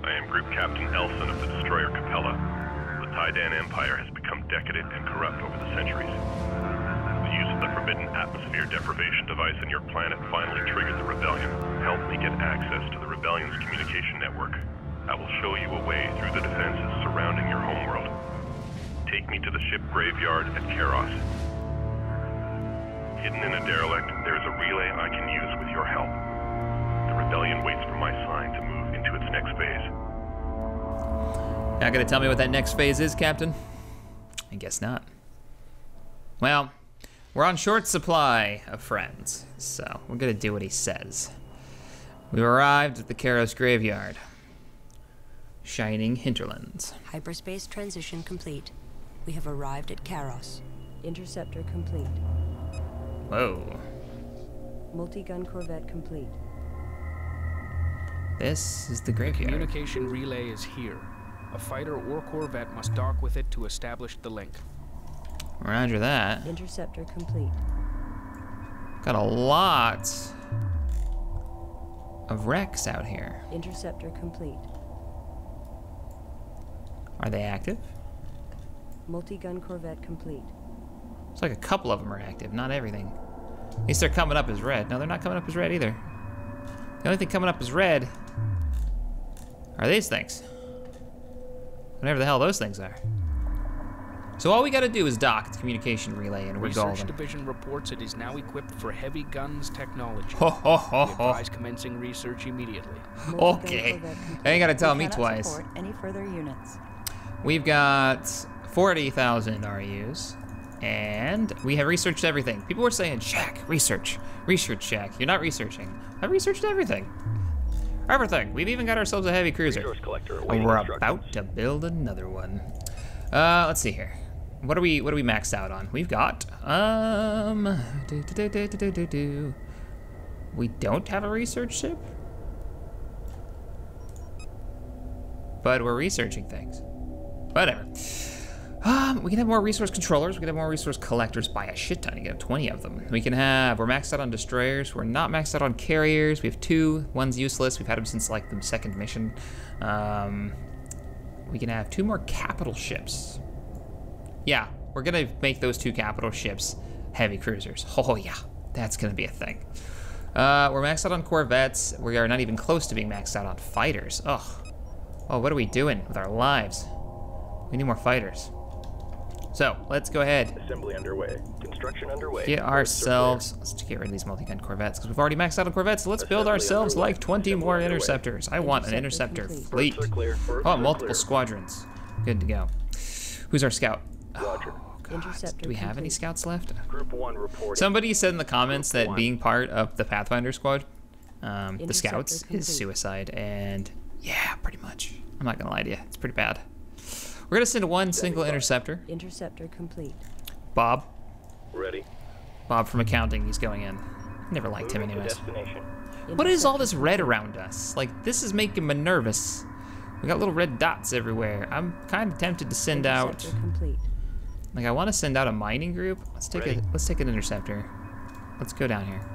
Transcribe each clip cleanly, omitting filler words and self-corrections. I am Group Captain Elson of the Destroyer Capella. The Taiidan Empire has become decadent and corrupt over the centuries. The use of the forbidden atmosphere deprivation device on your planet finally triggered the Rebellion. Help me get access to the Rebellion's communication network. I will show you a way through the defenses surrounding your homeworld. Take me to the ship graveyard at Keros. Hidden in a derelict, there is a relay I can use with your help. The Rebellion waits for my sign to move into its next phase. Not gonna tell me what that next phase is, Captain? I guess not. Well, we're on short supply of friends, so we're gonna do what he says. We've arrived at the Keros graveyard. Shining Hinterlands. Hyperspace transition complete. We have arrived at Karos. Interceptor complete. Whoa. Multi-gun corvette complete. This is the graveyard. The communication relay is here. A fighter or corvette must dock with it to establish the link. Roger that. Interceptor complete. Got a lot of wrecks out here. Interceptor complete. Are they active? Multi-gun corvette complete. It's like a couple of them are active, not everything. At least they're coming up as red. No, they're not coming up as red either. The only thing coming up as red are these things. Whatever the hell those things are. So all we gotta do is dock the communication relay and we're golden. Research Division reports it is now equipped for heavy guns technology. Ho, ho, ho, ho. We advise commencing research immediately. Okay. They ain't gotta tell me twice. Support any further units. We've got 40,000 RUs, and we have researched everything. People were saying, Shaq, research. Research, Shaq. You're not researching. I researched everything. Everything. We've even got ourselves a heavy cruiser. And we're about to build another one. Let's see here. What are we maxed out on? We've got, we don't have a research ship? But we're researching things. Whatever. We can have more resource controllers. We can have more resource collectors by a shit ton. You can have 20 of them. We're maxed out on destroyers. We're not maxed out on carriers. We have two. One's useless. We've had them since like the second mission. We can have two more capital ships. Yeah, we're gonna make those two capital ships heavy cruisers. Oh yeah, that's gonna be a thing. We're maxed out on corvettes. We are not even close to being maxed out on fighters. Ugh. Oh, what are we doing with our lives? We need more fighters. So let's go ahead. Assembly underway. Construction underway. Get ourselves. Let's get rid of these multi-gun corvettes because we've already maxed out on corvettes. So let's build ourselves like 20 more interceptors. I want an interceptor fleet. I want multiple squadrons. Good to go. Who's our scout? Roger. Oh, God. Do we have any scouts left? Group one reporting. Somebody said in the comments that being part of the Pathfinder squad, the scouts, is suicide, and yeah, pretty much. I'm not gonna lie to you. It's pretty bad. We're gonna send one single interceptor. Interceptor complete. Bob. Ready. Bob from accounting, he's going in. Never liked him anyways. What is all this red around us? Like, this is making me nervous. We got little red dots everywhere. I'm kind of tempted to send out. Complete. Like, I want to send out a mining group. Let's take an interceptor. Let's go down here.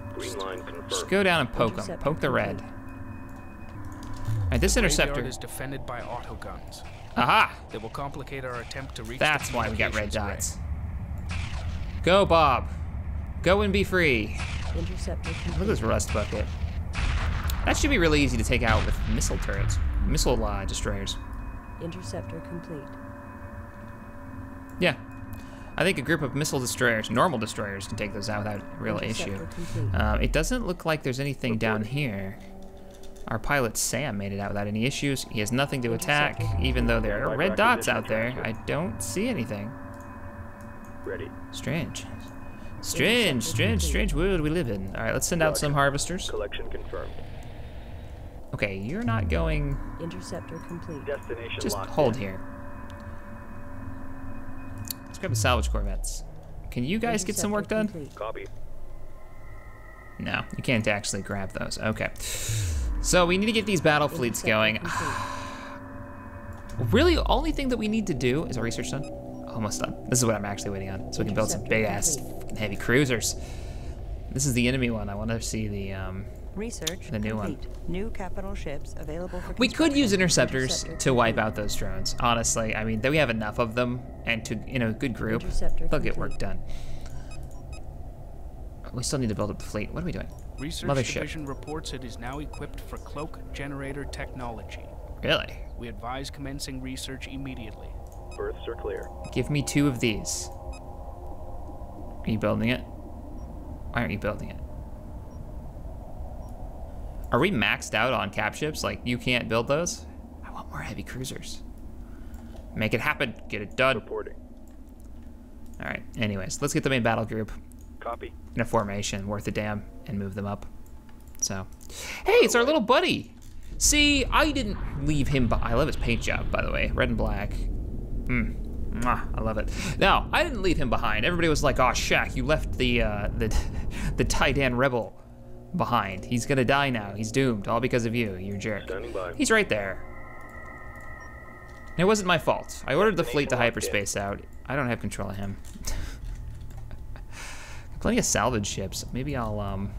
Just go down and poke them. Poke the red. All right, this interceptor is defended by auto guns. Aha! That will complicate our attempt to reach. That's why we got red dots. Go, Bob. Go and be free. Interceptor. Look at this rust bucket. That should be really easy to take out with missile turrets, missile destroyers. Interceptor complete. Yeah, I think a group of missile destroyers, normal destroyers, can take those out without a real issue. It doesn't look like there's anything down here. Our pilot Sam made it out without any issues. He has nothing to attack, even though there are red dots out there. I don't see anything. Ready. Strange. Strange world we live in. All right, let's send out some harvesters. Collection confirmed. Okay, you're not going. Interceptor complete. Destination. Just hold here. Let's grab the salvage corvettes. Can you guys get some work done? Copy. No, you can't actually grab those. Okay. So we need to get these battle fleets going. Really, only thing that we need to do is our research done. Almost done. This is what I'm actually waiting on, so we can build some big ass fucking heavy cruisers. This is the enemy one. I want to see the Research the new complete. One. New capital ships available for we could use interceptors to wipe out those drones. Honestly, I mean, we have enough of them, and to a good group, they'll get work done. We still need to build up the fleet. What are we doing? Research Mothership. Division reports it is now equipped for cloak generator technology. Really? We advise commencing research immediately. Berths are clear. Give me 2 of these. Are you building it? Why aren't you building it? Are we maxed out on cap ships? Like, you can't build those? I want more heavy cruisers. Make it happen. Get it done. Reporting. All right. Anyways, let's get the main battle group. Copy. In a formation worth a damn and move them up. So, hey, it's our little buddy. See, I didn't leave him, but I love his paint job, by the way. Red and black. I love it. Now, I didn't leave him behind. Everybody was like, "Oh, Shaq, you left the Taiidan rebel behind. He's gonna die now. He's doomed. All because of you, you jerk." Standing by. He's right there. And it wasn't my fault. I ordered the fleet to hyperspace out. I don't have control of him. Plenty of salvage ships. Maybe I'll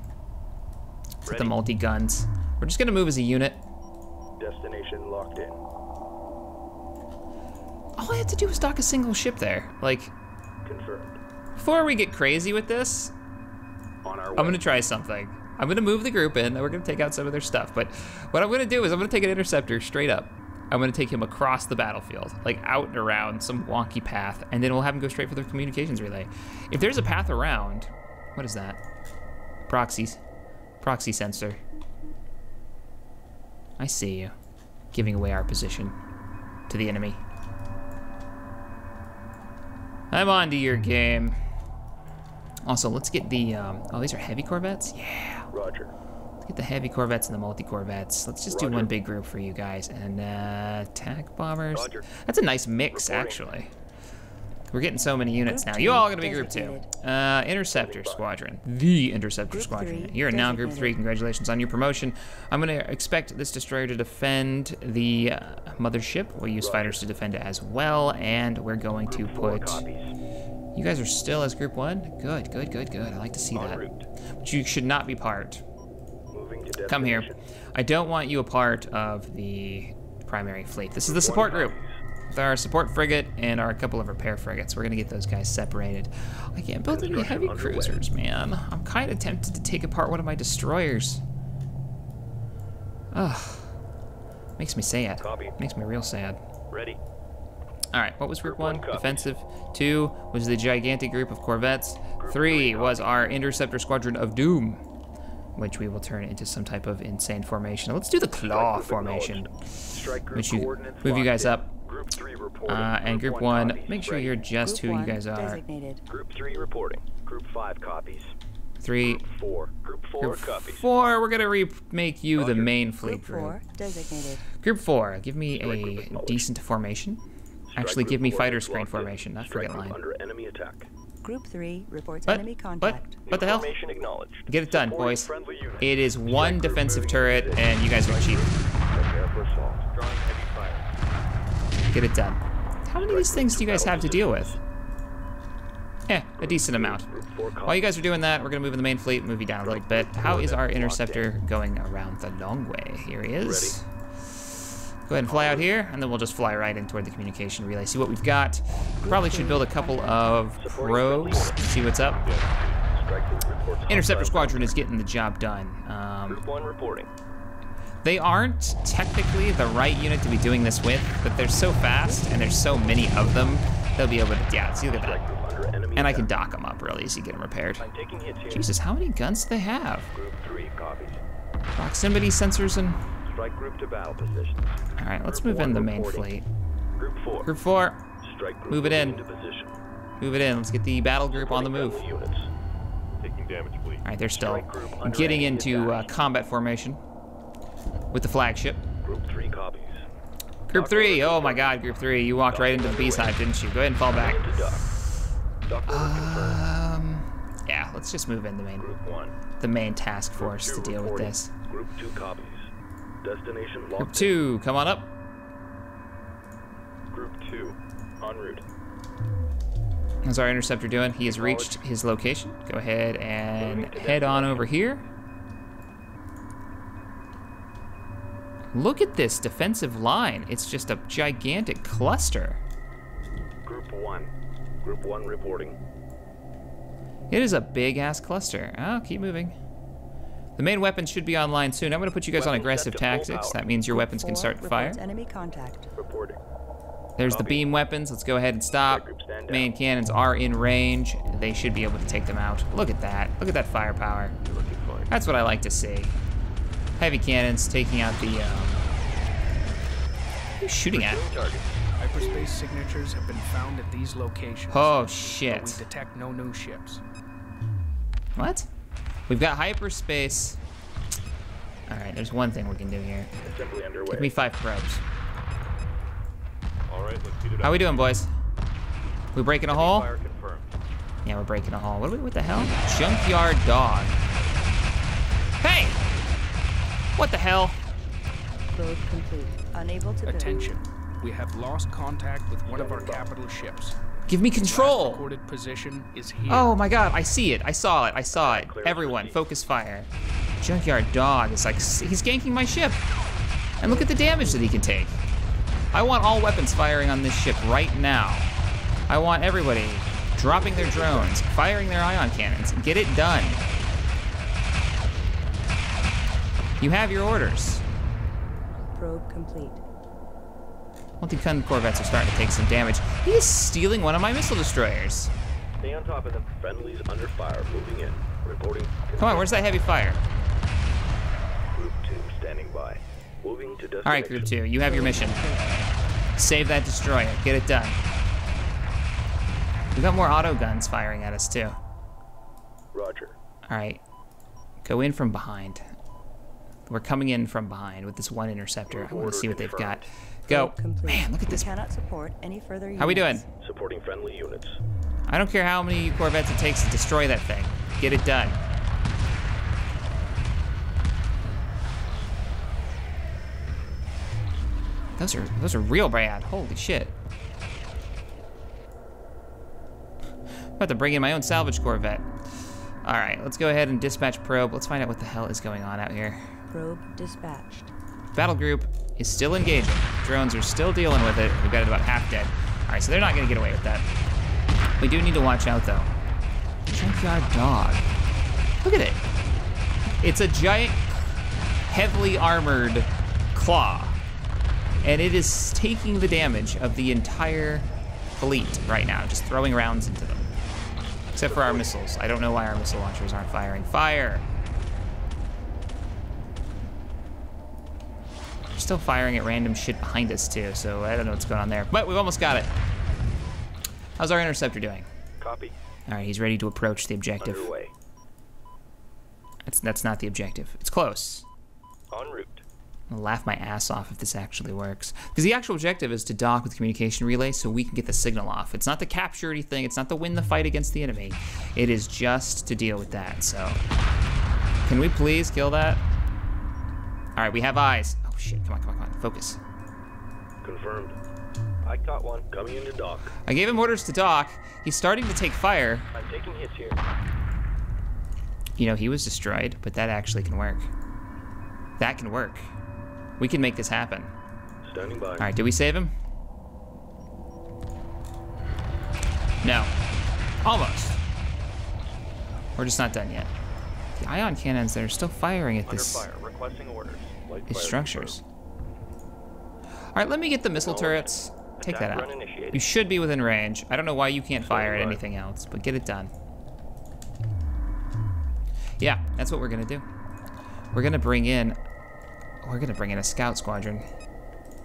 put the multi guns. We're just gonna move as a unit. Destination locked in. All I had to do was dock a single ship there. Like, confirmed. Before we get crazy with this, on our way. I'm gonna try something. I'm gonna move the group in, and we're gonna take out some of their stuff. But what I'm gonna do is I'm gonna take an interceptor straight up. I'm gonna take him across the battlefield, like out and around some wonky path, and then we'll have him go straight for the communications relay. If there's a path around, what is that? Proxies, proxy sensor. I see you, giving away our position to the enemy. I'm on to your game. Also, let's get the, oh, these are heavy corvettes? Yeah. Roger. Let's get the heavy corvettes and the multi-corvettes. Let's just do one big group for you guys. And attack bombers. Roger. That's a nice mix, actually. We're getting so many units now. You all are gonna be group 2. Interceptor squadron, the interceptor squadron. You're now group 3, congratulations on your promotion. I'm gonna expect this destroyer to defend the mothership. We'll use fighters to defend it as well. And we're going to put, you guys are still as group 1? Good, good, good, good, I like to see that. But you should not be part. Come here. I don't want you a part of the primary fleet. This is the support group. With our support frigate and our couple of repair frigates. We're gonna get those guys separated. I can't build any heavy cruisers, man. I'm kind of tempted to take apart one of my destroyers. Ugh. Makes me sad. Copy. Makes me real sad. Ready. All right, what was group 1? Defensive. 2 was the gigantic group of corvettes. Group 3 was our interceptor squadron of doom, which we will turn into some type of insane formation. Let's do the claw formation. Which you move you guys up. Group 3 reporting. And group 1, make sure you're just who you guys are. Group 3 reporting. Group 5 copies. 3. Group 4. Group 4 copies. 4, we're gonna remake you the main fleet group. Group 4 designated. Group 4, give me a decent formation. Actually, give me fighter screen formation, not frigate line. Under enemy attack. Group 3 reports enemy contact. What the hell? Get it done, boys. It is one defensive turret, and you guys are cheap. Get it done. How many of these things do you guys have to deal with? Eh, a decent amount. While you guys are doing that, we're gonna move in the main fleet, move you down a little bit. How is our interceptor going around the long way? Here he is. Go ahead and fly out here, and then we'll just fly right in toward the communication relay. See what we've got. Probably should build a couple of probes, see what's up. Interceptor squadron is getting the job done. Group 1 reporting. They aren't technically the right unit to be doing this with, but they're so fast and there's so many of them, they'll be able to, yeah, see, look at that. And I can dock them up real easy, get them repaired. Jesus, how many guns do they have? Proximity sensors and... All right, let's move in the main fleet. Group 4, move it in. Move it in, let's get the battle group on the move. All right, they're still getting into combat formation with the flagship. Group 3 copies. Group 3, oh my god, Group 3, you walked right into the beehive, didn't you? Go ahead and fall back. Yeah, let's just move in the main task force to deal with this. Group 2 copies. Destination locked. Group 2, come on up. Group 2, en route. How's our interceptor doing? He has reached his location. Go ahead and head on over here. Look at this defensive line. It's just a gigantic cluster. Group one reporting. It is a big ass cluster. Oh, keep moving. The main weapons should be online soon. I'm gonna put you guys on aggressive tactics. That means your weapons can start fire. Enemy contact. Reporting. There's the beam weapons. Let's go ahead and stop. Main cannons are in range. They should be able to take them out. Look at that. Look at that firepower. That's what I like to see. Heavy cannons taking out the, what are you shooting at? Hyperspace signatures have been found at these locations. Oh, shit. But we detect no new ships. What? We've got hyperspace. All right, there's one thing we can do here. Assembly underway. Give me 5 probes. All right, let's beat it up. How we doing, boys? We breaking a hole? Yeah, we're breaking a hole. What the hell? Junkyard dog. Hey! What the hell? Load complete. Unable to build. Attention. We have lost contact with one of our capital ships. Give me control. Recorded position is here. Oh my god, I see it. I saw it. I saw it. Everyone, focus fire. Junkyard dog is like, he's ganking my ship. And look at the damage that he can take. I want all weapons firing on this ship right now. I want everybody dropping their drones, firing their ion cannons. Get it done. You have your orders. Probe complete. Multi-gun corvettes are starting to take some damage. He is stealing one of my missile destroyers. Stay on top of them. Friendlies under fire, moving in. Reporting. Come on, where's that heavy fire? Group 2 standing by. Moving to destination. All right, Group 2, you have your mission. Save that destroyer. Get it done. We've got more auto guns firing at us too. Roger. All right, go in from behind. We're coming in from behind with this one interceptor. I want to see what they've got. Go. Man, look at this. Cannot support any further units. How we doing? Supporting friendly units. I don't care how many corvettes it takes to destroy that thing. Get it done. Those are real bad. Holy shit. I'm about to bring in my own salvage corvette. All right, let's go ahead and dispatch probe. Let's find out what the hell is going on out here. Probe dispatched. Battle group is still engaging. Drones are still dealing with it. We've got it about half dead. All right, so they're not gonna get away with that. We do need to watch out though. Junkyard dog. Look at it. It's a giant, heavily armored claw. And it is taking the damage of the entire fleet right now, just throwing rounds into them. Except for our missiles. I don't know why our missile launchers aren't firing. Fire! Still firing at random shit behind us too, so I don't know what's going on there. But we've almost got it. How's our interceptor doing? Copy. All right, he's ready to approach the objective. Underway. That's not the objective. It's close. En route. I'll laugh my ass off if this actually works. Because the actual objective is to dock with communication relay so we can get the signal off. It's not to capture anything. It's not to win the fight against the enemy. It is just to deal with that, so. Can we please kill that? All right, we have eyes. Shit, come on, focus. Confirmed. I caught one coming into dock. I gave him orders to dock. He's starting to take fire. I'm taking hits here. You know, he was destroyed, but that actually can work. That can work. We can make this happen. Standing by. All right, did we save him? No. Almost. We're just not done yet. The ion cannons that are still firing at this. Under fire, requesting orders. These structures. All right, let me get the missile turrets. Take that out. You should be within range. I don't know why you can't fire at anything else, but get it done. Yeah, that's what we're gonna do. We're gonna bring in a scout squadron.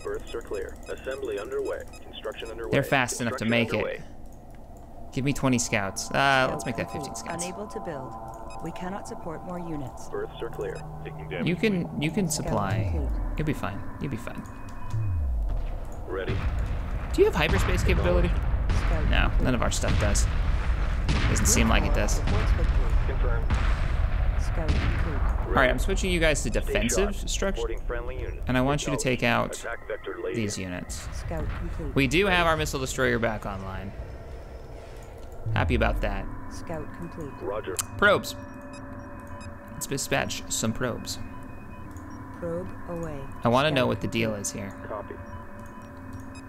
Berths are clear. Assembly underway. Construction underway. They're fast enough to make it. Give me 20 scouts. Let's make that 15 scouts. Unable to build. We cannot support more units. Berths are clear. You can supply. You'll be fine. You'll be fine. Ready. Do you have hyperspace capability? No, none of our stuff does. Doesn't seem like it does. All right, I'm switching you guys to defensive structure, and I want you to take out these units. We do have our missile destroyer back online. Happy about that. Scout complete. Roger. Probes. Let's dispatch some probes. Probe away. I want to know what the deal is here. Copy.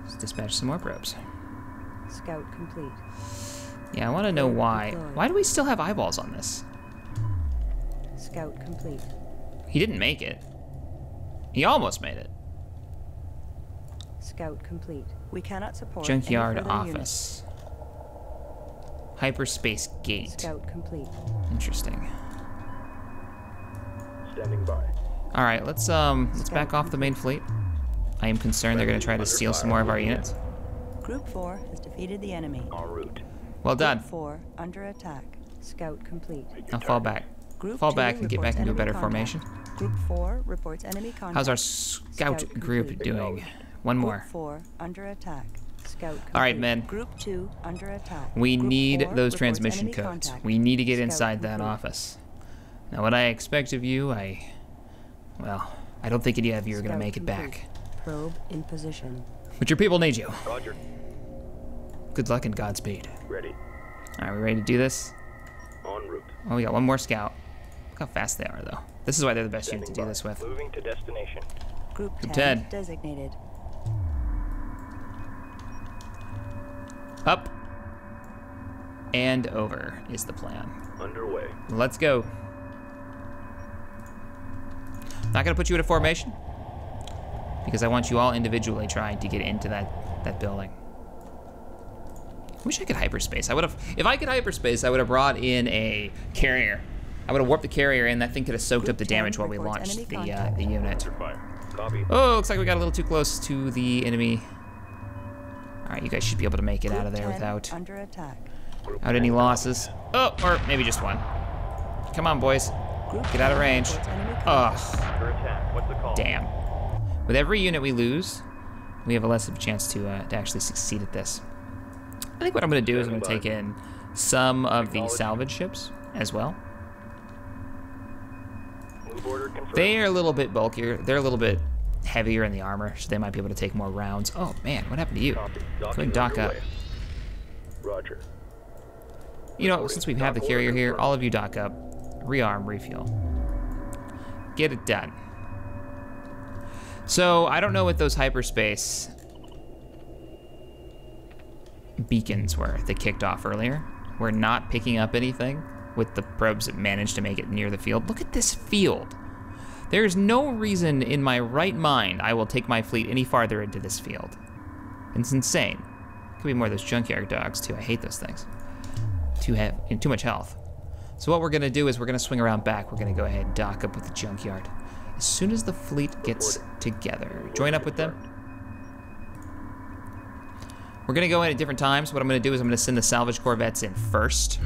Let's dispatch some more probes. Scout complete. Yeah, I want to know why. Deployed. Why do we still have eyeballs on this? Scout complete. He didn't make it. He almost made it. Scout complete. We cannot support junkyard office. Unit. Hyperspace gate. Scout complete. Interesting. Standing by. All right, let's Scout back off the main fleet. I am concerned they're going to try to steal some more of our units. Group 4 has defeated the enemy. En route. Well done. Group 4 under attack. Scout complete. Now fall back. Group fall back and get back into a better formation. Group 4 reports enemy contact. How's our scout group doing? One more. Group 4 under attack. Scout complete. All right, men. Group 2 under attack. We need those transmission codes. Contact. We need to get inside that office. Now, what I expect of you, well, I don't think any of you are going to make it back. Probe in position. But your people need you. Roger. Good luck and Godspeed. Ready. All right, we ready to do this? En route. Oh, we got one more scout. Look how fast they are, though. This is why they're the best unit to do this with. Moving to destination. Group 10 designated. Up and over is the plan. Underway. Let's go. Not gonna put you in a formation because I want you all individually trying to get into that building. Wish I could hyperspace. I would have, if I could hyperspace, I would have brought in a carrier. I would have warped the carrier in. That thing could have soaked up the damage while we launched the unit. Oh, looks like we got a little too close to the enemy. All right, you guys should be able to make it out of there without any losses. Oh, or maybe just one. Come on, boys. Get out of range. Oh, damn. With every unit we lose, we have a less of a chance to actually succeed at this. I think what I'm going to do is I'm going to take in some of the salvage ships as well. They are a little bit bulkier. They're a little bit heavier in the armor, so they might be able to take more rounds. Oh man, what happened to you? Go and dock up. Roger. You know, since we have the carrier here, all of you dock up, rearm, refuel. Get it done. So I don't know what those hyperspace beacons were that kicked off earlier. We're not picking up anything with the probes that managed to make it near the field. Look at this field. There is no reason in my right mind I will take my fleet any farther into this field. It's insane. Could be more of those junkyard dogs too. I hate those things. Too much health. So what we're gonna do is we're gonna swing around back. We're gonna go ahead and dock up with the junkyard. As soon as the fleet gets together, join up with them. We're gonna go in at different times. What I'm gonna do is I'm gonna send the salvage corvettes in first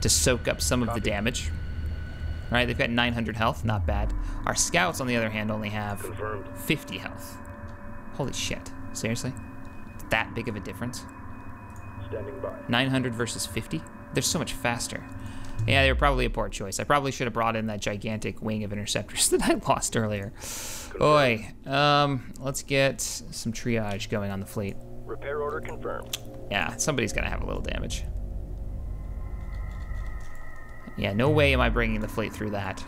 to soak up some of the damage. All right, they've got 900 health, not bad. Our scouts, on the other hand, only have 50 health. Holy shit, seriously? It's that big of a difference? Standing by. 900 versus 50? They're so much faster. Yeah, they were probably a poor choice. I probably should have brought in that gigantic wing of interceptors that I lost earlier. Oi, let's get some triage going on the fleet. Repair order confirmed. Yeah, somebody's gonna have a little damage. Yeah, no way am I bringing the fleet through that.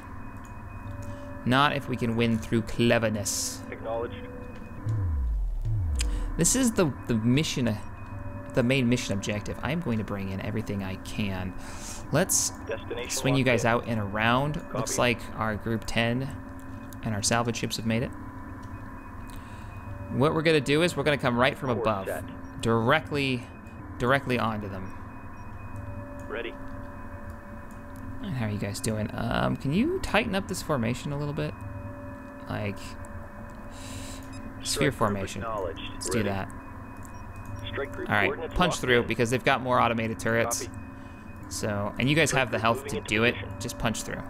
Not if we can win through cleverness. Acknowledged. This is the mission, the main mission objective. I'm going to bring in everything I can. Let's swing you guys out and around. Copy. Looks like our group 10 and our salvage ships have made it. What we're gonna do is we're gonna come right from above, directly onto them. Ready. How are you guys doing? Can you tighten up this formation a little bit? Like, sphere formation. Let's do that. All right, punch through because they've got more automated turrets. So, and you guys have the health to do it. Just punch through.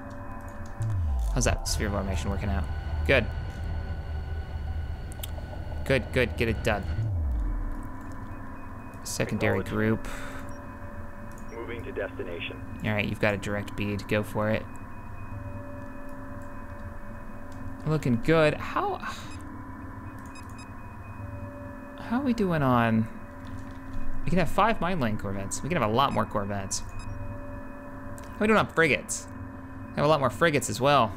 How's that sphere formation working out? Good. Good, good, get it done. Secondary group. Moving to destination. All right, you've got a direct bead. Go for it. Looking good. How are we doing on? We can have 5 mine lane corvettes. We can have a lot more corvettes. How are we doing on frigates? We have a lot more frigates as well.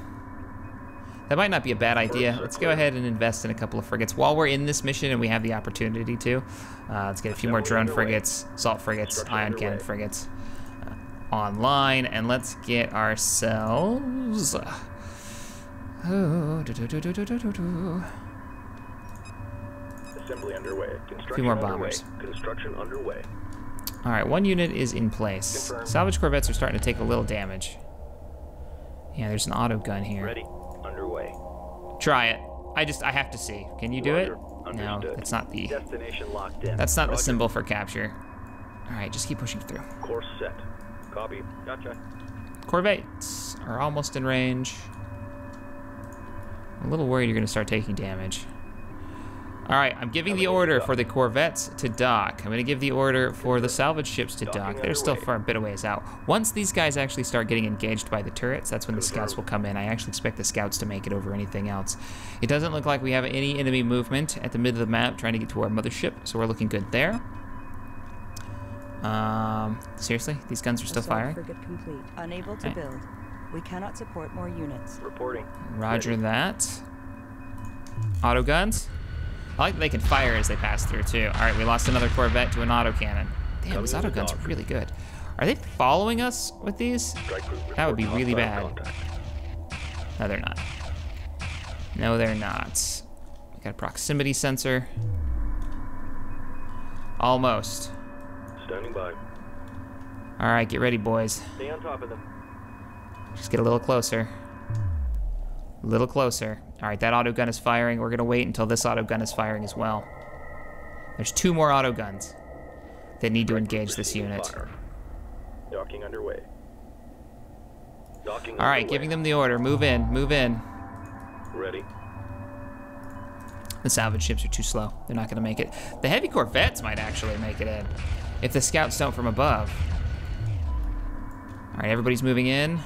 That might not be a bad idea. Let's go ahead and invest in a couple of frigates while we're in this mission and we have the opportunity to. Let's get a few more drone frigates, assault frigates, ion cannon frigates online, and let's get ourselves. Assembly underway. A few more bombers. Construction underway. All right, one unit is in place. Confirm. Salvage corvettes are starting to take a little damage. Yeah, there's an auto gun here. Ready. Underway. Try it. I have to see. Can you do it? Understood. No, that's not the destination locked in. That's not the symbol for capture. All right, just keep pushing through. Course set. Copy. Gotcha. Corvettes are almost in range. I'm a little worried you're gonna start taking damage. All right, I'm giving the order for the corvettes to dock. I'm gonna give the order for the salvage ships to dock. They're still far a bit of ways out. Once these guys actually start getting engaged by the turrets, that's when the scouts will come in. I actually expect the scouts to make it over anything else. It doesn't look like we have any enemy movement at the mid of the map trying to get to our mothership, so we're looking good there. Seriously, these guns are still firing? Unable to build. We cannot support more units. Reporting. Roger that. Auto guns. I like that they can fire as they pass through too. All right, we lost another corvette to an autocannon. Damn, these autoguns are really good. Are they following us with these? That would be really bad. No, they're not. No, they're not. We got a proximity sensor. Almost. Standing by. All right, get ready, boys. Stay on top of them. Just get a little closer. A little closer. All right, that auto gun is firing. We're gonna wait until this auto gun is firing as well. There's two more auto guns that need to engage this unit. Docking underway. Docking underway. All right, giving them the order. Move in, move in. Ready. The salvage ships are too slow. They're not gonna make it. The heavy corvettes might actually make it in if the scouts don't from above. All right, everybody's moving in.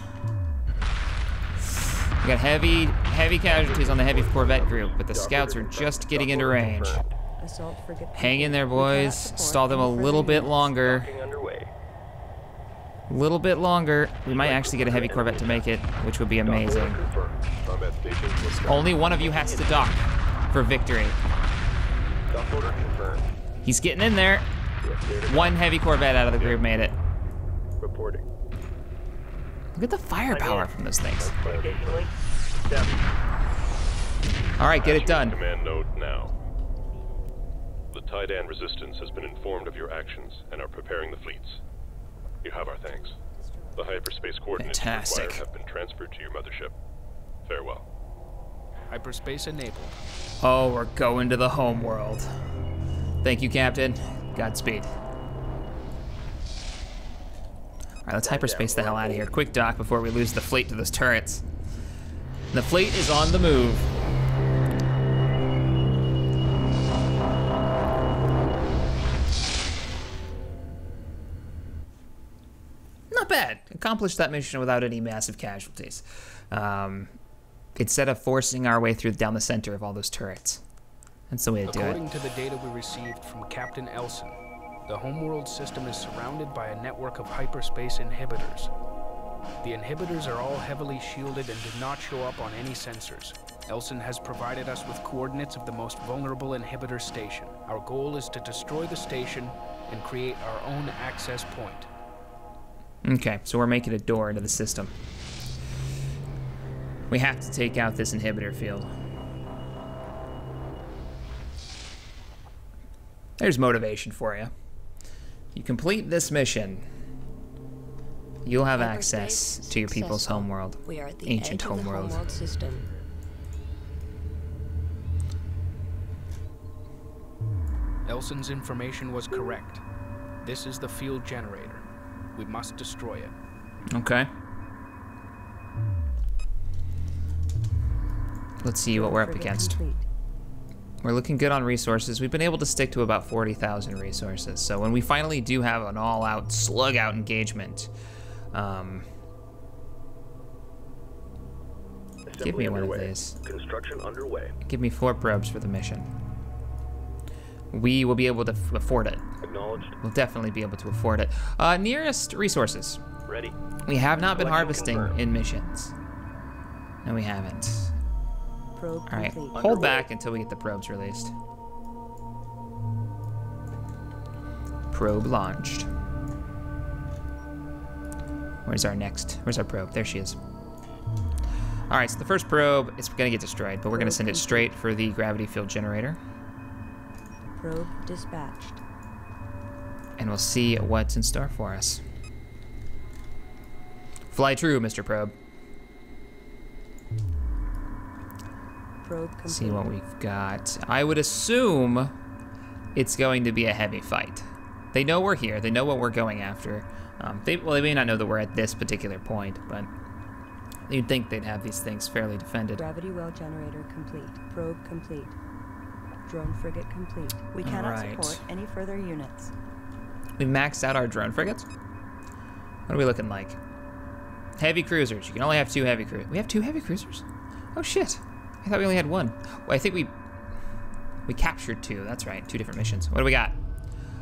We got heavy casualties on the heavy corvette group, but the scouts are just getting into range. Hang in there, boys. Stall them a little bit longer. A little bit longer. We might actually get a heavy corvette to make it, which would be amazing. Only one of you has to dock for victory. He's getting in there. One heavy corvette out of the group made it. Reporting. Look at the firepower from those things. All right, get it done. Command note now. The Taiidan resistance has been informed of your actions and are preparing the fleets. You have our thanks. The hyperspace coordinates required have been transferred to your mothership. Farewell. Hyperspace enabled. Oh, we're going to the homeworld. Thank you, Captain. Godspeed. All right, let's hyperspace the hell out of here. Quick dock before we lose the fleet to those turrets. The fleet is on the move. Not bad. Accomplished that mission without any massive casualties. Instead of forcing our way through down the center of all those turrets. That's the way to do it. According to the data we received from Captain Elson, the homeworld system is surrounded by a network of hyperspace inhibitors. The inhibitors are all heavily shielded and did not show up on any sensors. Elson has provided us with coordinates of the most vulnerable inhibitor station. Our goal is to destroy the station and create our own access point. Okay, so we're making a door into the system. We have to take out this inhibitor field. There's motivation for you. You complete this mission, you'll have access to your people's homeworld, ancient homeworld. Elson's information was correct. This is the field generator. We must destroy it. Okay. Let's see what we're up against. We're looking good on resources. We've been able to stick to about 40,000 resources. So when we finally do have an all-out slug-out engagement, give me one of these. Construction underway. Give me 4 probes for the mission. We will be able to afford it. Acknowledged. We'll definitely be able to afford it. Nearest resources. Ready. We have not been harvesting in missions. No, we haven't. Probe complete. All right, hold back until we get the probes released. Probe launched. Where's our next? Where's our probe? There she is. All right, so the first probe, it's gonna get destroyed, but we're gonna send it straight for the gravity field generator. Probe dispatched. And we'll see what's in store for us. Fly true, Mr. Probe. Probe complete. See what we've got. I would assume it's going to be a heavy fight. They know we're here, they know what we're going after. Well, they may not know that we're at this particular point, but you'd think they'd have these things fairly defended. Gravity well generator complete. Probe complete. Drone frigate complete. We cannot support any further units. We maxed out our drone frigates? What are we looking like? Heavy cruisers. You can only have 2 heavy cruisers. We have 2 heavy cruisers? Oh shit. I thought we only had 1. Well, I think we captured 2. That's right. 2 different missions. What do we got?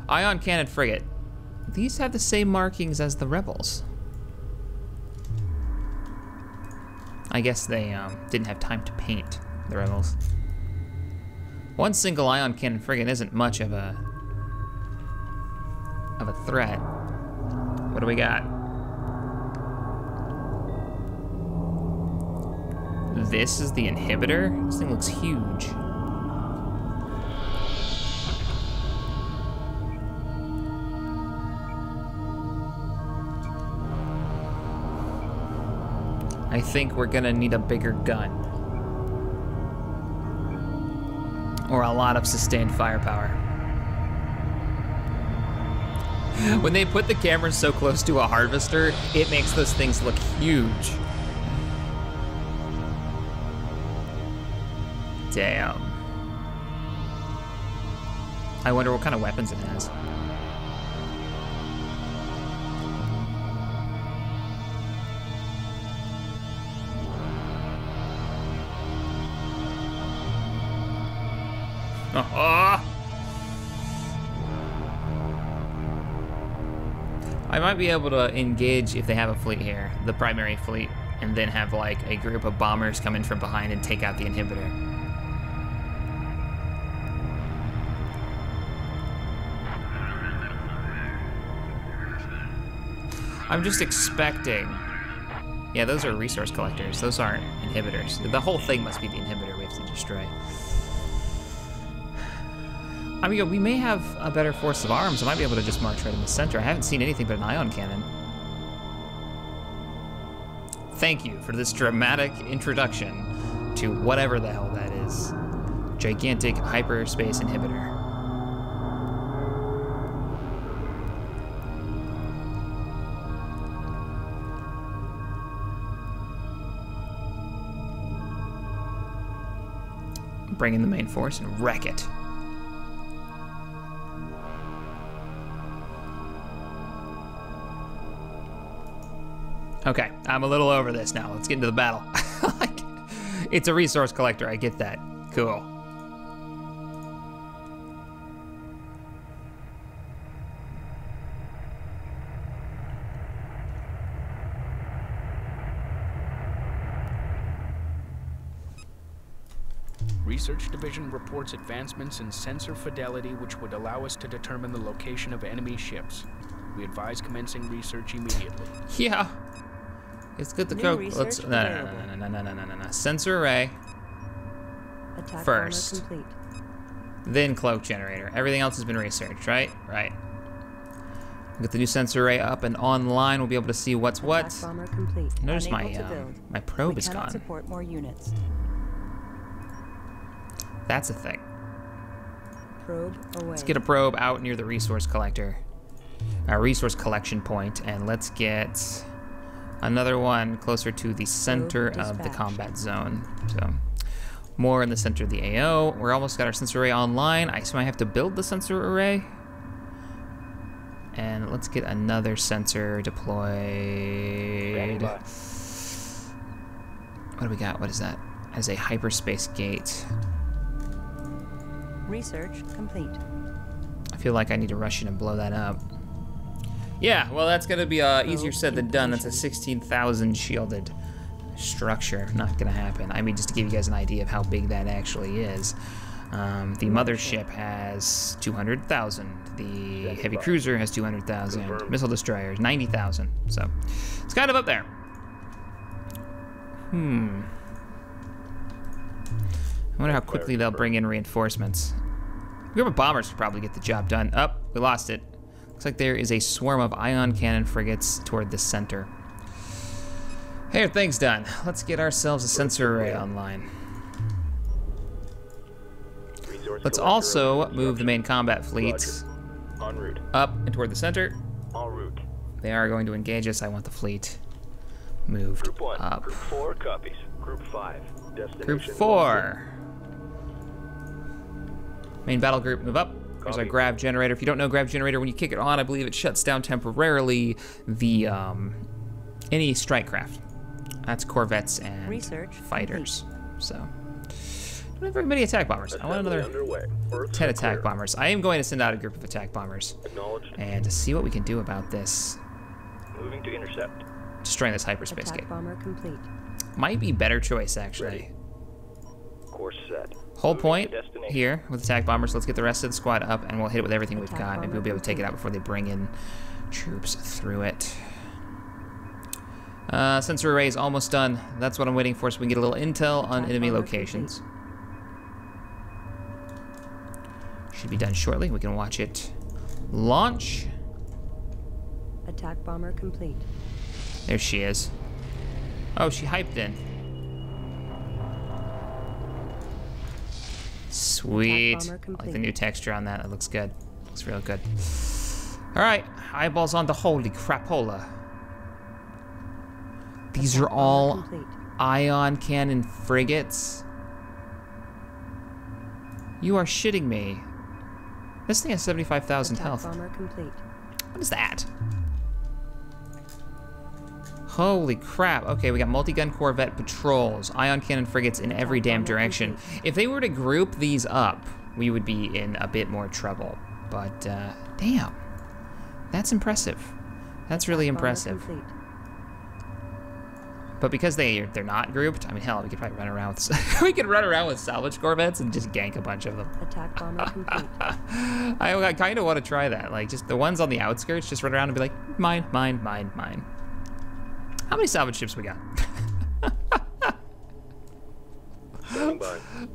Ion cannon frigate. These have the same markings as the Rebels. I guess they didn't have time to paint the Rebels. 1 single ion cannon frigate isn't much of a threat. What do we got? This is the inhibitor? This thing looks huge. I think we're gonna need a bigger gun. Or a lot of sustained firepower. When they put the cameras so close to a harvester, it makes those things look huge. Damn. I wonder what kind of weapons it has. I might be able to engage if they have a fleet here, the primary fleet, and then have like a group of bombers come in from behind and take out the inhibitor. I'm just expecting. Yeah, those are resource collectors. Those aren't inhibitors. The whole thing must be the inhibitor we have to destroy. I mean, we may have a better force of arms. I might be able to just march right in the center. I haven't seen anything but an ion cannon. Thank you for this dramatic introduction to whatever the hell that is. Gigantic hyperspace inhibitor. Bring in the main force and wreck it. Okay, I'm a little over this now. Let's get into the battle. Like, it's a resource collector, I get that. Cool. Research Division reports advancements in sensor fidelity which would allow us to determine the location of enemy ships. We advise commencing research immediately. Yeah. It's good to go. Let's no. Sensor array. Attack first. Then cloak generator. Everything else has been researched, right? Right. We'll get the new sensor array up and online. We'll be able to see what's what. Bomber complete. Notice my probe is gone. Support more units. That's a thing. Probe away. Let's get a probe out near the resource collector, our resource collection point, and let's get another one closer to the center of the combat zone. So more in the center of the AO. We're almost got our sensor array online. I assume I have to build the sensor array. And let's get another sensor deployed. What do we got? What is that? That is a hyperspace gate. Research complete. I feel like I need to rush in and blow that up. Yeah, well, that's gonna be easier said than done. That's a 16,000 shielded structure. Not gonna happen. I mean, just to give you guys an idea of how big that actually is. The mothership has 200,000. The heavy cruiser has 200,000. Missile destroyers 90,000. So it's kind of up there. Hmm. I wonder how quickly they'll bring in reinforcements. Group of bombers could probably get the job done. Oh, we lost it. Looks like there is a swarm of ion cannon frigates toward the center. Hey, are things done? Let's get ourselves a sensor array online. Let's also move the main combat fleet up and toward the center. They are going to engage us. I want the fleet moved Group one, up. Group 4 copies. Group 5. Group 4. Main battle group, move up. There's our grav generator. If you don't know grav generator, when you kick it on, I believe it shuts down temporarily the any strike craft. That's corvettes and fighters. So. Don't have very many attack bombers. I want another 10 attack bombers. I am going to send out a group of attack bombers and to see what we can do about this. Moving to intercept. Destroying this hyperspace gate. Bomber complete. Might be better choice actually. Ready. Course set. Whole point here with attack bombers. Let's get the rest of the squad up and we'll hit it with everything we've got. Maybe we'll be able to take it out before they bring in troops through it. Sensor array is almost done. That's what I'm waiting for so we can get a little intel on enemy locations. Should be done shortly. We can watch it launch. Attack bomber complete. There she is. Oh, she hyped in. Sweet. I like the new texture on that. It looks good. Looks real good. All right, eyeballs on the holy crapola. These are all ion cannon frigates. You are shitting me. This thing has 75,000 health. What is that? Holy crap. Okay, we got multi-gun corvette patrols, ion cannon frigates in every damn direction. If they were to group these up, we would be in a bit more trouble. But, damn. That's impressive. That's really impressive. But because they're not grouped, I mean, hell, we could probably run around with salvage corvettes and just gank a bunch of them. Attack bomber complete. I kind of want to try that. Like, just the ones on the outskirts, just run around and be like, mine, mine, mine, mine. How many salvage ships we got?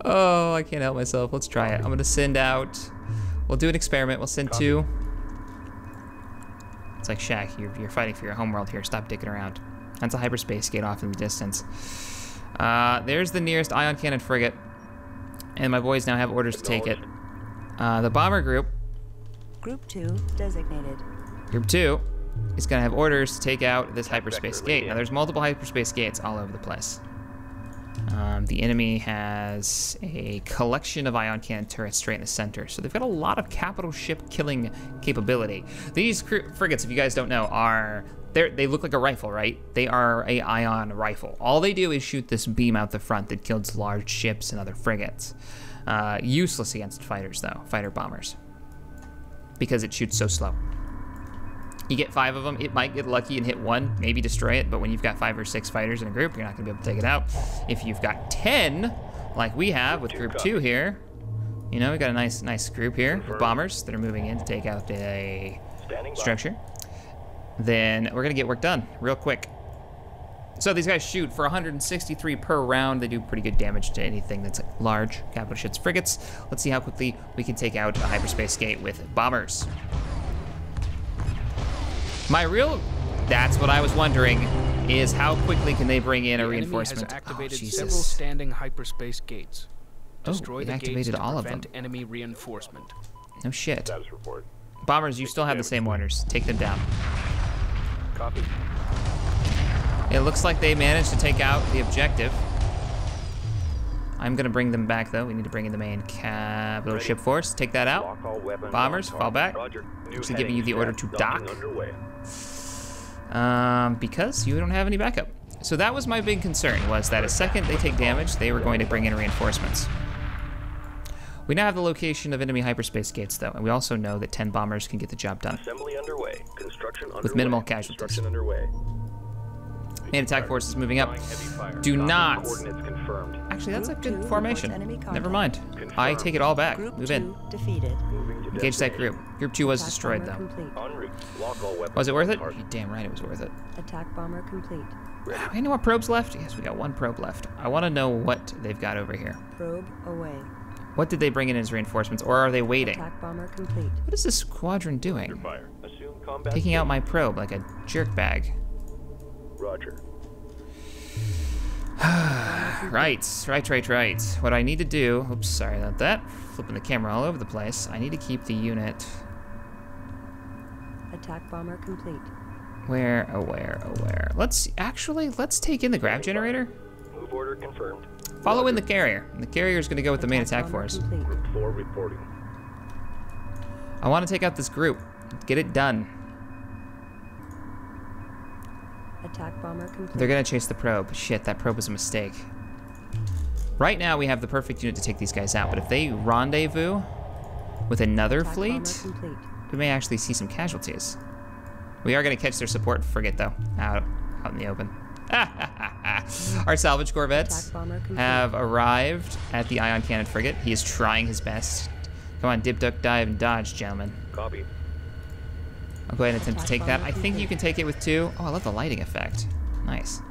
Oh, I can't help myself. Let's try it. I'm gonna send out. We'll do an experiment. We'll send two. It's like Shaq. You're fighting for your homeworld here. Stop dicking around. That's a hyperspace gate off in the distance. There's the nearest ion cannon frigate, and my boys now have orders to take it. The bomber group. Group 2 designated. Group 2 is gonna have orders to take out this hyperspace gate. Now there's multiple hyperspace gates all over the place. The enemy has a collection of ion cannon turrets straight in the center, so they've got a lot of capital ship killing capability. These frigates, if you guys don't know, are they look like a rifle, right? They are a ion rifle. All they do is shoot this beam out the front that kills large ships and other frigates. Useless against fighters though, fighter bombers, because it shoots so slow. You get 5 of them, it might get lucky and hit one, maybe destroy it, but when you've got 5 or 6 fighters in a group, you're not gonna be able to take it out. If you've got 10, like we have with group 2 here, you know, we got a nice group here with bombers that are moving in to take out a structure, then we're gonna get work done real quick. So these guys shoot for 163 per round. They do pretty good damage to anything that's large, capital ships, frigates. Let's see how quickly we can take out a hyperspace gate with bombers. That's what I was wondering, is how quickly can they bring in a reinforcement? The enemy has activated several standing hyperspace gates. Destroy the gates to prevent enemy reinforcement. No shit. Bombers, you still have the same orders. Take them down. Copy. It looks like they managed to take out the objective. I'm gonna bring them back though. We need to bring in the main capital ship force. Take that out. Bombers, fall back. Actually giving you the order to dock. Because you don't have any backup. So that was my big concern, was that a second they take damage, they were going to bring in reinforcements. We now have the location of enemy hyperspace gates though, and we also know that 10 bombers can get the job done. Assembly underway. Construction underway. With minimal casualties. Main attack force is moving up. Do not. Actually, that's a good formation. Never mind. I take it all back. Move in. Engage that group. Group 2 was destroyed, though. Was it worth it? You're damn right it was worth it. Attack bomber complete. Any more probes left? Yes, we got one probe left. I want to know what they've got over here. Probe away. What did they bring in as reinforcements, or are they waiting? Attack bomber complete. What is this squadron doing? Taking out my probe like a jerkbag. Roger. Right. What I need to do, oops, sorry about that. Flipping the camera all over the place. I need to keep the unit. Attack bomber complete. Where? Let's take in the grav generator. Move order confirmed. Follow in the carrier. And the carrier is going to go with the main attack force. Group 4 reporting. I want to take out this group. Get it done. Attack bomber complete. They're going to chase the probe. Shit, that probe was a mistake. Right now we have the perfect unit to take these guys out, but if they rendezvous with another fleet, we may actually see some casualties. We are going to catch their support frigate, though, out in the open. Our salvage corvettes have arrived at the ion cannon frigate. He is trying his best. Come on, dip, duck, dive, and dodge, gentlemen. Copy. I'll go ahead and attempt to take that. I think you can take it with 2. Oh, I love the lighting effect. Nice.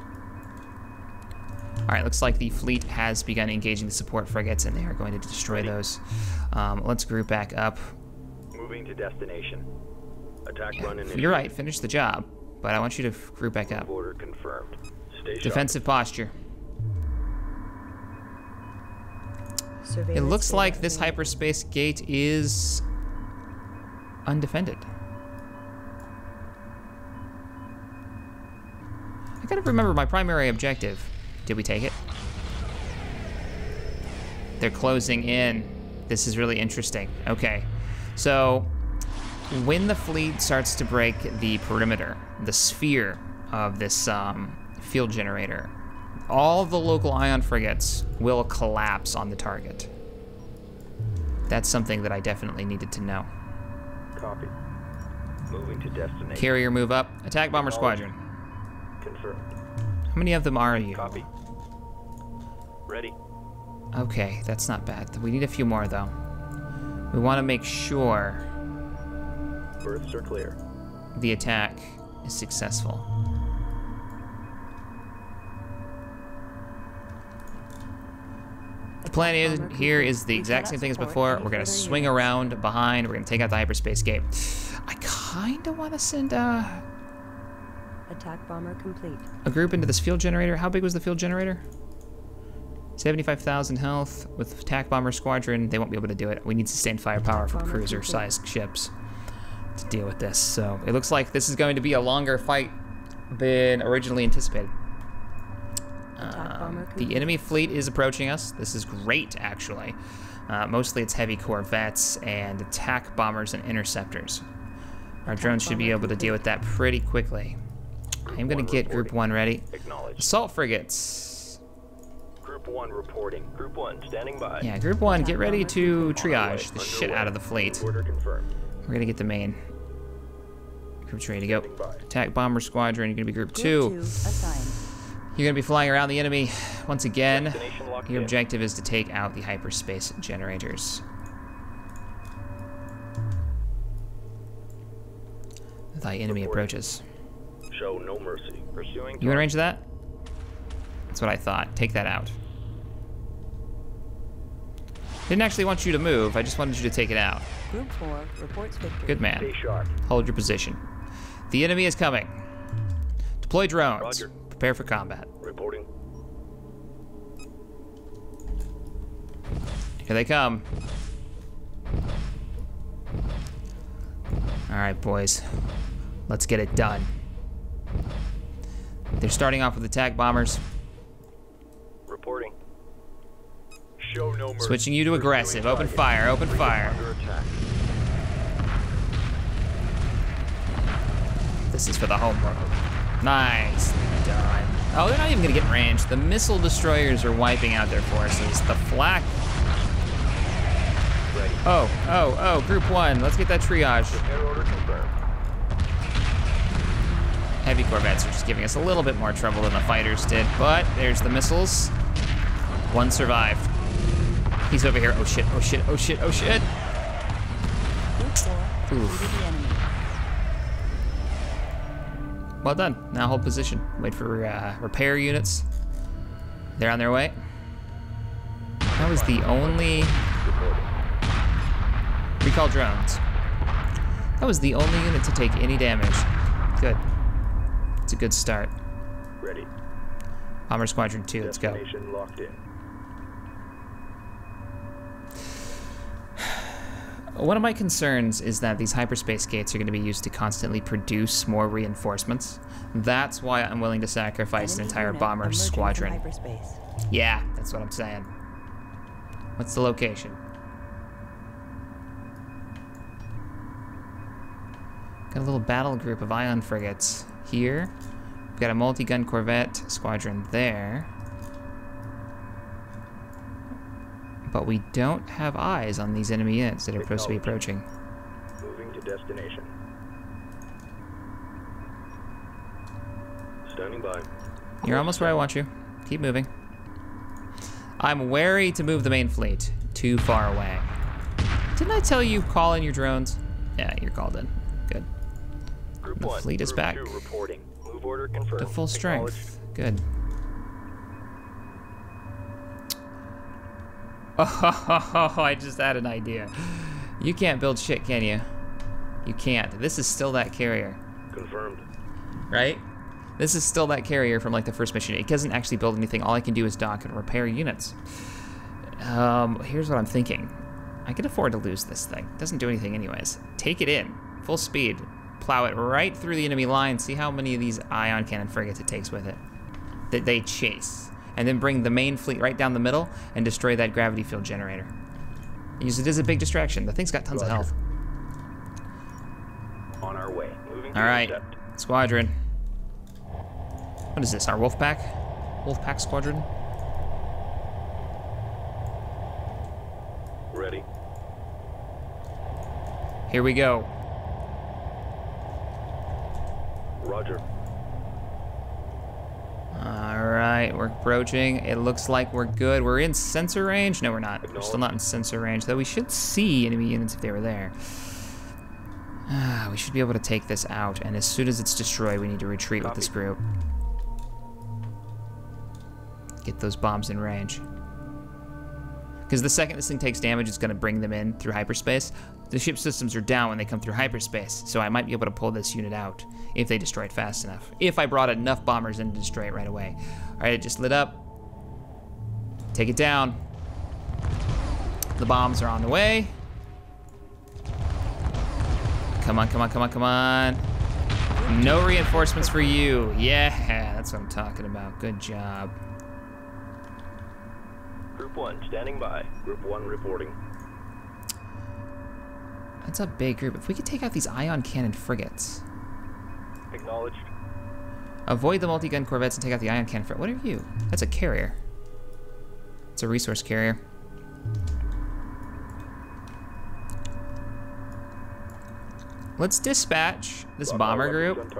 All right, looks like the fleet has begun engaging the support frigates, and they are going to destroy those. Let's group back up. Moving to destination. Attack run in. You're right, finish the job, but I want you to group back up. Order confirmed. Defensive posture. It looks like this hyperspace gate is undefended. I gotta remember my primary objective. Did we take it? They're closing in. This is really interesting. Okay, so when the fleet starts to break the perimeter, the sphere of this field generator, all the local ion frigates will collapse on the target. That's something that I definitely needed to know. Copy. Moving to destination. Carrier move up. Attack bomber squadron. Confirmed. How many of them are you? Copy. Ready. Okay, that's not bad. We need a few more though. We want to make sure berths are clear. The attack is successful. The plan is, here is the exact same thing as before. We're gonna swing around behind. We're gonna take out the hyperspace gate. I kinda wanna send attack bomber complete. A group into this field generator. How big was the field generator? 75,000 health. With attack bomber squadron, they won't be able to do it. We need sustained firepower from cruiser-sized ships to deal with this. So it looks like this is going to be a longer fight than originally anticipated. The enemy fleet is approaching us. This is great, actually. Mostly it's heavy corvettes and attack bombers and interceptors. Our drones should be able to deal with that pretty quickly. I'm gonna get Group 1 ready. Assault frigates. Group 1 reporting. Group 1 standing by. Yeah, Group 1, get ready to triage the shit out of the fleet. Order confirmed. We're gonna get the main. Group's ready to go. Attack bomber squadron, you're gonna be Group 2. You're gonna be flying around the enemy once again. Your objective is to take out the hyperspace generators. Thy enemy approaches. Show no mercy. Pursuing. You in range of that? That's what I thought. Take that out. Didn't actually want you to move. I just wanted you to take it out. Group 4 reports victory. Good man. Hold your position. The enemy is coming. Deploy drones. Roger. Prepare for combat. Reporting. Here they come. All right, boys. Let's get it done. They're starting off with attack bombers. Reporting. Show no mercy. Switching you to aggressive. Open fire. Open fire. This is for the home world. Nice. Done. Oh, they're not even gonna get in range. The missile destroyers are wiping out their forces. The flak. Group 1. Let's get that triage. heavy corvettes are just giving us a little bit more trouble than the fighters did, but there's the missiles. One survived. He's over here. Oh shit, oh shit, oh shit, oh shit. Oof. Well done. Now hold position. Wait for repair units. They're on their way. That was the only... Recall drones. That was the only unit to take any damage. Good. It's a good start. Ready. Bomber Squadron 2, let's go. Destination locked in. One of my concerns is that these hyperspace gates are going to be used to constantly produce more reinforcements. That's why I'm willing to sacrifice an entire bomber squadron. Yeah, that's what I'm saying. What's the location? Got a little battle group of ion frigates here. We've got a multi-gun corvette squadron there. But we don't have eyes on these enemy units that are supposed to be approaching. Moving to destination. Standing by. You're almost where I want you. Keep moving. I'm wary to move the main fleet too far away. Didn't I tell you call in your drones? Yeah, you're called in. Good. Group the fleet one, is back. Move order confirmed. To full strength. Good. Oh, I just had an idea. You can't build shit, can you? You can't. This is still that carrier. Confirmed. Right? This is still that carrier from like the first mission. It doesn't actually build anything. All I can do is dock and repair units. Here's what I'm thinking. I can afford to lose this thing. It doesn't do anything anyways. Take it in, full speed. Plow it right through the enemy line. See how many of these ion cannon frigates it takes with it. That they chase. And then bring the main fleet right down the middle and destroy that gravity field generator. Use it as a big distraction. The thing's got tons of health. On our way. Moving all right, squadron. What is this, our wolf pack? Wolf pack squadron? Ready. Here we go. Roger. All right, we're approaching. It looks like we're good. We're in sensor range. No, we're not. We're still not in sensor range, though we should see enemy units if they were there. We should be able to take this out, and as soon as it's destroyed, we need to retreat with this group. Get those bombs in range. Because the second this thing takes damage, it's gonna bring them in through hyperspace. The ship systems are down when they come through hyperspace, so I might be able to pull this unit out if they destroy it fast enough. If I brought enough bombers in to destroy it right away. All right, it just lit up. Take it down. The bombs are on the way. Come on, come on, come on, come on. No reinforcements for you. Yeah, that's what I'm talking about. Good job. Group 1 standing by. Group 1 reporting. That's a big group. If we could take out these ion cannon frigates. Acknowledged. Avoid the multi-gun corvettes and take out the ion cannon frigate. What are you? That's a carrier. It's a resource carrier. Let's dispatch this bomber group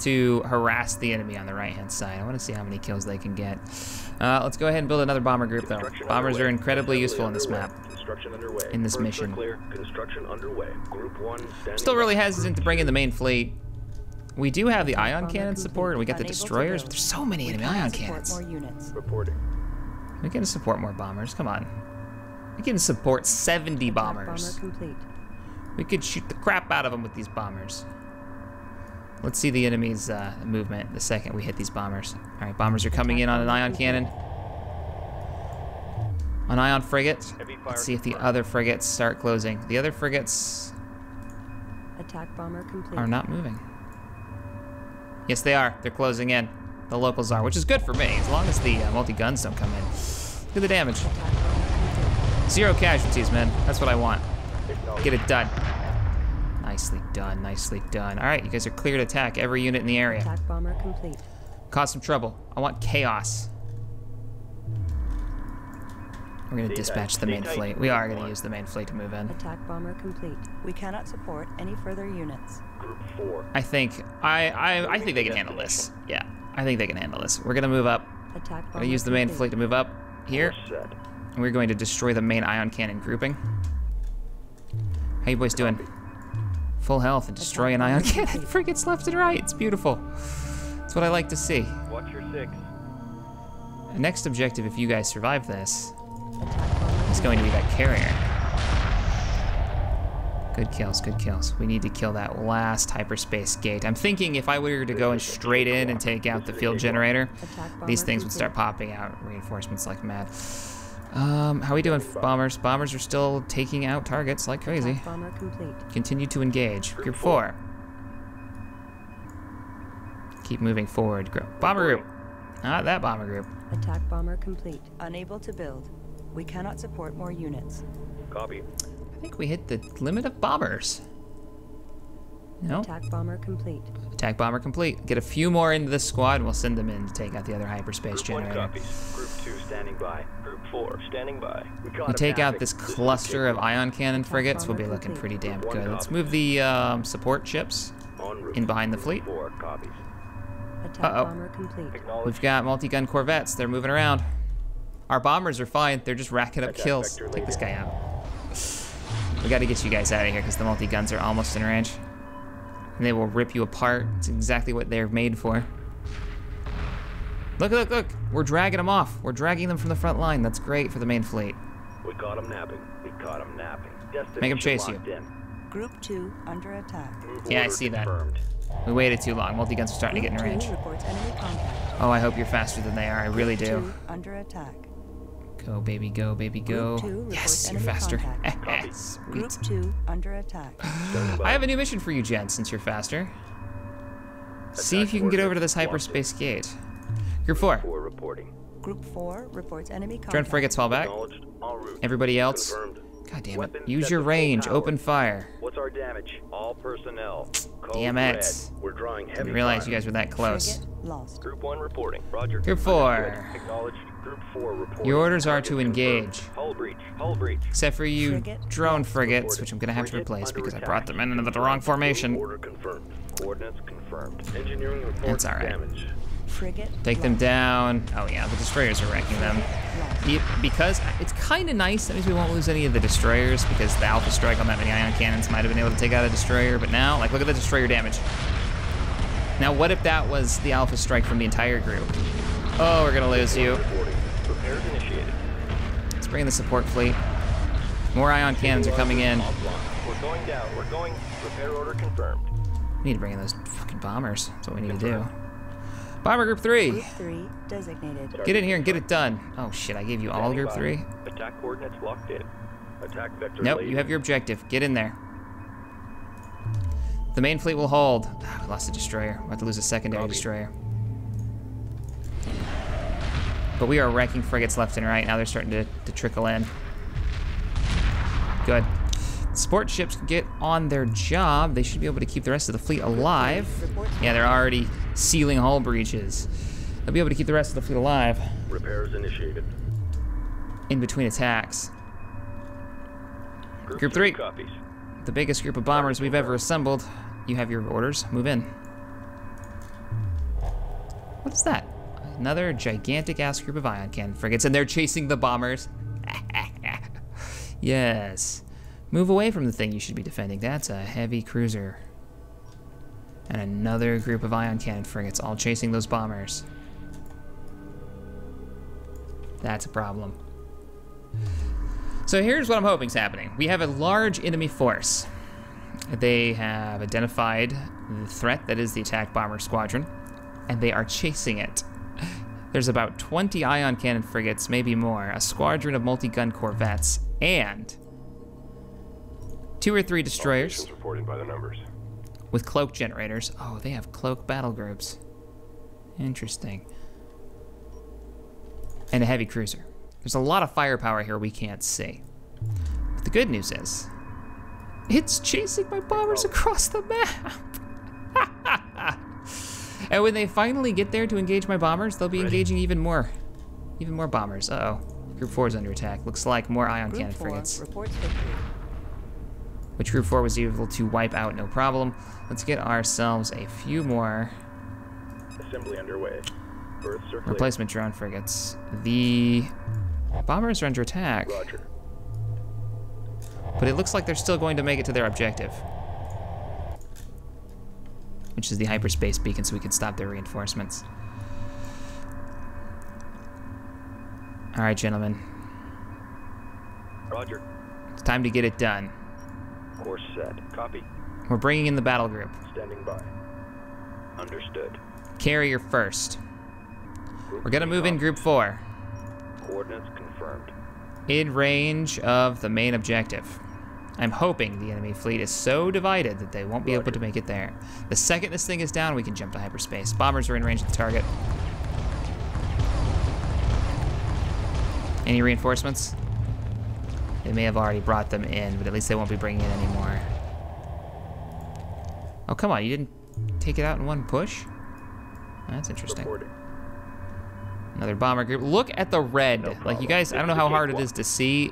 to harass the enemy on the right-hand side. I want to see how many kills they can get. Let's go ahead and build another bomber group, though. Bombers are incredibly useful in this map. In this mission. Still really hesitant to bring in the main fleet. We do have the ion cannon support, and we got the destroyers, but there's so many enemy ion cannons. We can support more bombers, come on. We can support 70 bombers. We could shoot the crap out of them with these bombers. Let's see the enemy's movement the second we hit these bombers. All right, bombers are coming in on an ion cannon. An ion frigate. Let's see if the other frigates start closing. The other frigates are not moving. Yes, they are. They're closing in. The locals are, which is good for me, as long as the multi-guns don't come in. Look at the damage. Zero casualties, man. That's what I want. Get it done. Nicely done, nicely done. All right, you guys are clear to attack every unit in the area. Attack bomber complete. Cause some trouble. I want chaos. We're going to dispatch the main fleet. We are going to use the main fleet to move in. Attack bomber complete. We cannot support any further units. Group 4. I think they can handle this. Yeah, I think they can handle this. We're going to move up. Attack bomber. We use the main fleet to move up here. And we're going to destroy the main ion cannon grouping. How you boys doing? Full health and destroy an ion cannon. Frigates left and right. It's beautiful. That's what I like to see. Watch your 6. Next objective, if you guys survive this, is going to be that carrier. Good kills, good kills. We need to kill that last hyperspace gate. I'm thinking if I were to go straight in and take out the field generator, these things would start popping out reinforcements like mad. How we doing, bombers? Bombers are still taking out targets like crazy. Continue to engage. Group 4. Keep moving forward. Bomber group. Not that bomber group. Attack bomber complete. Unable to build. We cannot support more units. Copy. I think we hit the limit of bombers. No. Attack bomber complete. Attack bomber complete. Get a few more into this squad and we'll send them in to take out the other hyperspace generator. Group 1 copies. Group 2 standing by. Group 4 standing by. We take out this cluster of ion cannon frigates. We'll be looking pretty damn good. Let's move the support ships in behind the fleet. Uh-oh. We've got multi-gun corvettes. They're moving around. Our bombers are fine. They're just racking up kills. Take this guy out. We got to get you guys out of here because the multi-guns are almost in range. And they will rip you apart. It's exactly what they're made for. Look, look, look. We're dragging them off. We're dragging them from the front line. That's great for the main fleet. We caught them napping. We caught them napping. Make them chase you. Group 2 under attack. Yeah, I see that. We waited too long. Multi-guns are starting to get in range. Oh, I hope you're faster than they are. I really do. Under attack. Go, baby, go, baby, go. Yes, you're faster. Group 2 under attack. I have a new mission for you, Jen, since you're faster. See if you can get over to this hyperspace gate. Group 4. Group 4 reports enemy contact. Drone frigates fall back. Everybody else. God damn it. Use your range. Open fire. What's our damage? All personnel. Damn it. We're drawing heavy. I didn't realize you guys were that close. Lost. Group 1 reporting. Roger. Group 4. Acknowledged. Group 4 reporting. Your orders are to engage. Hull breach. Hull breach. Except for you drone frigates, which I'm going to have to replace because I brought them in under the wrong formation. Order confirmed. Coordinates confirmed. Engineering reports damage. Take them down. Oh yeah, the destroyers are wrecking them. Because it's kind of nice, that means we won't lose any of the destroyers because the alpha strike on that many ion cannons might have been able to take out a destroyer, but now, like, look at the destroyer damage. Now what if that was the alpha strike from the entire group? Oh, we're gonna lose you. Let's bring in the support fleet. More ion cannons are coming in. We're going down, we're going, repair order confirmed. We need to bring in those fucking bombers, that's what we need to do. Bomber Group 3. Group 3 designated. Get in here and get it done. Oh shit, I gave you all Group 3. Attack coordinates locked in. Attack vector. Nope, you have your objective. Get in there. The main fleet will hold. Ah, we lost a destroyer. We'll have to lose a secondary destroyer. But we are wrecking frigates left and right. Now they're starting to trickle in. Good. Support ships get on their job. They should be able to keep the rest of the fleet alive. Yeah, they're already sealing hull breaches. They'll be able to keep the rest of the fleet alive. Repairs initiated. In between attacks. Group 3. Copies. The biggest group of bombers we've ever assembled. You have your orders. Move in. What is that? Another gigantic ass group of ion cannon frigates, and they're chasing the bombers. Yes. Move away from the thing you should be defending. That's a heavy cruiser. And another group of ion cannon frigates all chasing those bombers. That's a problem. So here's what I'm hoping is happening. We have a large enemy force. They have identified the threat that is the attack bomber squadron, and they are chasing it. There's about 20 ion cannon frigates, maybe more, a squadron of multi-gun corvettes, and 2 or 3 destroyers by the numbers. With cloak generators. Oh, they have cloak battle groups. Interesting. And a heavy cruiser. There's a lot of firepower here we can't see. But the good news is, it's chasing my bombers across the map. And when they finally get there to engage my bombers, they'll be engaging even more bombers. Uh-oh. Group 4 is under attack. Looks like more ion cannon frigates. Which Group 4 was able to wipe out, no problem. Let's get ourselves a few more. Assembly underway. Replacement drone frigates. The bombers are under attack. Roger. But it looks like they're still going to make it to their objective, which is the hyperspace beacon, so we can stop their reinforcements. All right, gentlemen. Roger. It's time to get it done. Course set. Copy. We're bringing in the battle group. Standing by. Understood. Carrier first. We're gonna move in Group 4. Coordinates confirmed. In range of the main objective. I'm hoping the enemy fleet is so divided that they won't be able to make it there. The second this thing is down, we can jump to hyperspace. Bombers are in range of the target. Any reinforcements? They may have already brought them in, but at least they won't be bringing in anymore. Oh, come on, you didn't take it out in one push? That's interesting. Reporting. Another bomber group. Look at the red. No, like, you guys, I don't know how hard it is to see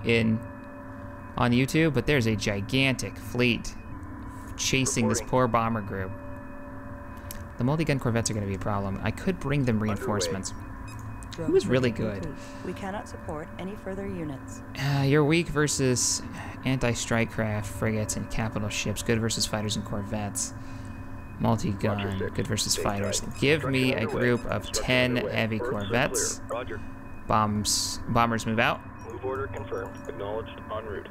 on YouTube, but there's a gigantic fleet chasing this poor bomber group. The multi-gun corvettes are going to be a problem. I could bring them reinforcements. It was really good. We cannot support any further units. You're weak versus anti-strike craft, frigates, and capital ships. Good versus fighters and corvettes. Multi-gun, good versus fighters. Give me a group of 10 heavy corvettes. Bombers move out. Move order confirmed. Acknowledged en route.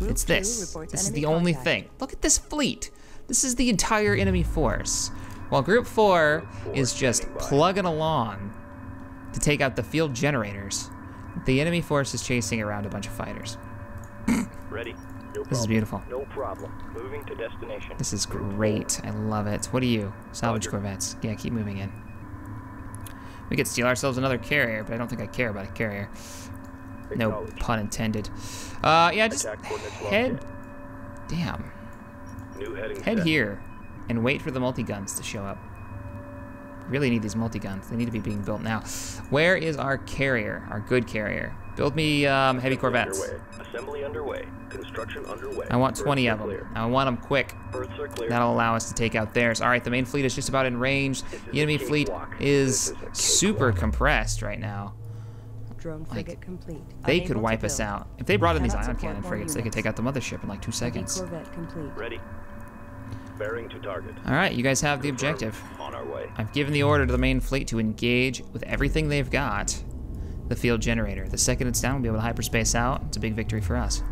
It's this. This is the only thing. Look at this fleet. This is the entire enemy force. While Group 4 is just plugging along to take out the field generators, the enemy force is chasing around a bunch of fighters. Ready. This is beautiful. No problem. Moving to destination. This is great. I love it. What are you? Salvage corvettes. Yeah, keep moving in. We could steal ourselves another carrier, but I don't think I care about a carrier. No pun intended. Yeah, just head. Damn. Head here and wait for the multi-guns to show up. Really need these multi-guns. They need to be being built now. Where is our carrier? Our good carrier. Build me heavy corvettes. Assembly underway. Construction underway. I want 20 of them. I want them quick. That'll allow us to take out theirs. All right, the main fleet is just about in range. The enemy fleet is super compressed right now. Drone frigate complete. They could wipe us out. If they brought in these ion cannon frigates, they could take out the mothership in like 2 seconds. Corvette complete. Ready. Bearing to target. All right, you guys have the objective. On our way. I've given the order to the main fleet to engage with everything they've got. The field generator. The second it's down, we'll be able to hyperspace out. It's a big victory for us.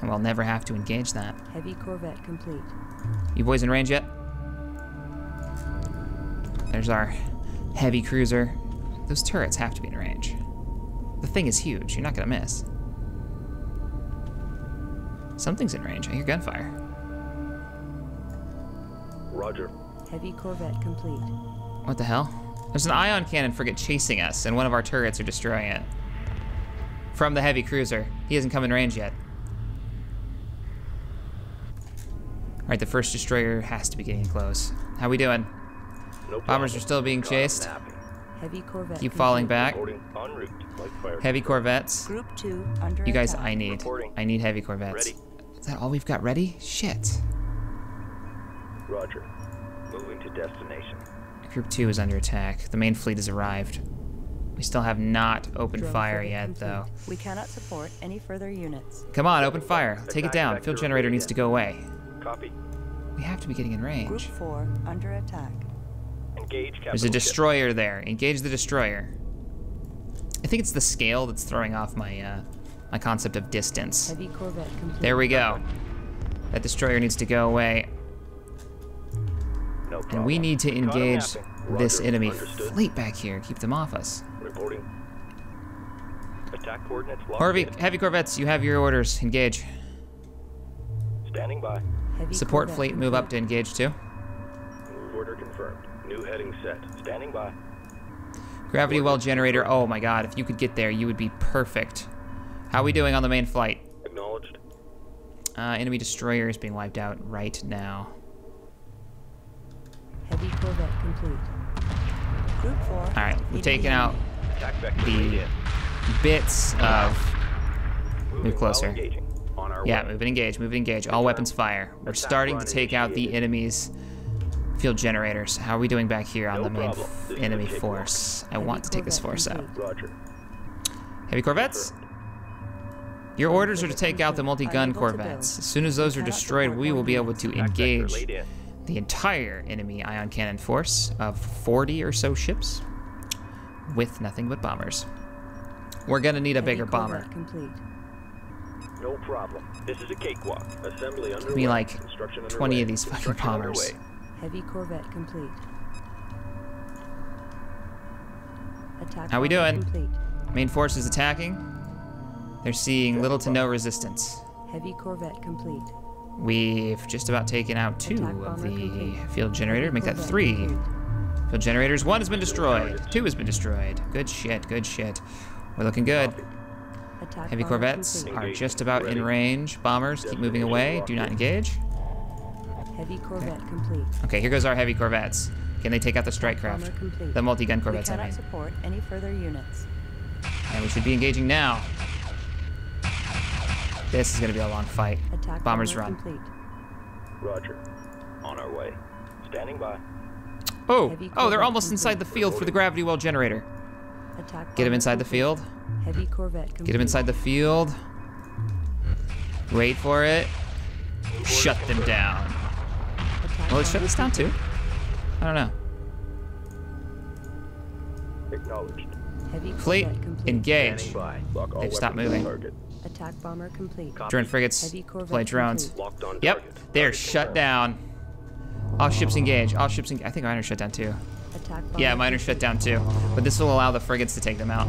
And we'll never have to engage that. Heavy corvette complete. You boys in range yet? There's our heavy cruiser. Those turrets have to be in range. The thing is huge. You're not gonna miss. Something's in range. I hear gunfire. Roger. Heavy corvette complete. What the hell? There's an ion cannon frigate chasing us, and one of our turrets are destroying it. From the heavy cruiser. He hasn't come in range yet. All right, the first destroyer has to be getting close. How we doing? No bombers are still being chased. Heavy corvette. Keep falling back. Heavy corvettes. Group 2 under. You guys, I need. I need heavy corvettes. Ready. Is that all we've got ready? Shit. Roger. Moving to destination. Group 2 is under attack. The main fleet has arrived. We still have not opened fire yet, though. We cannot support any further units. Come on, open fire. Take it down. Field generator needs to go away. Copy. We have to be getting in range. Group 4 under attack. Engage. There's a destroyer there. Engage the destroyer. I think it's the scale that's throwing off my my concept of distance. Heavy corvette complete. There we go. That destroyer needs to go away. No problem. And we need to engage this enemy fleet back here. Keep them off us. Reporting. Attack coordinates locked. Harvey, heavy corvettes, you have your orders. Engage. Standing by. Heavy support fleet, complete. Move up to engage too. Move order confirmed. New heading set. Standing by. Gravity well generator. Oh my god, if you could get there, you would be perfect. How are we doing on the main flight? Acknowledged. Enemy destroyer is being wiped out right now. Heavy corvette complete. Alright, we're taking out the bits of... Move closer. Yeah, move and engage, move and engage. All weapons fire. We're starting to take out the enemy's field generators. How are we doing back here on the main enemy force? I want to take this force out. Heavy corvettes? Your orders are to take out the multi-gun corvettes. As soon as those are destroyed, we will be able to engage the entire enemy ion cannon force of 40 or so ships with nothing but bombers. We're gonna need a bigger bomber. No problem. This is a cakewalk. Assembly underway. Give me like 20 of these fucking bombers. Heavy corvette complete. Attack. How we doing? Complete. Main force is attacking. They're seeing little to no resistance. Heavy corvette complete. We've just about taken out 2 of the field generator. Make that 3 field generators. 1 has been destroyed. 2 has been destroyed. Good shit. Good shit. We're looking good. Heavy corvettes are just about in range. Bombers, keep moving away. Do not engage. Heavy corvette complete. Okay, here goes our heavy corvettes. Can they take out the strike craft? The multi-gun corvettes, I mean. Support any further units. And we should be engaging now. This is going to be a long fight. Attack bombers run. Complete. Roger. On our way. Standing by. Oh, oh, they're almost inside the field for the gravity well generator. Get him inside the field. Heavy corvette complete. Get him inside the field. Wait for it. Shut them down. Well, let's shut this down too. I don't know. Acknowledged. Heavy fleet, engage. They've stopped moving. Attack bomber complete. Drone frigates, play drones. Yep, they're shut down. All ships engage. All ships engage. I think mine are shut down too. Yeah, mine are shut down too. But this will allow the frigates to take them out.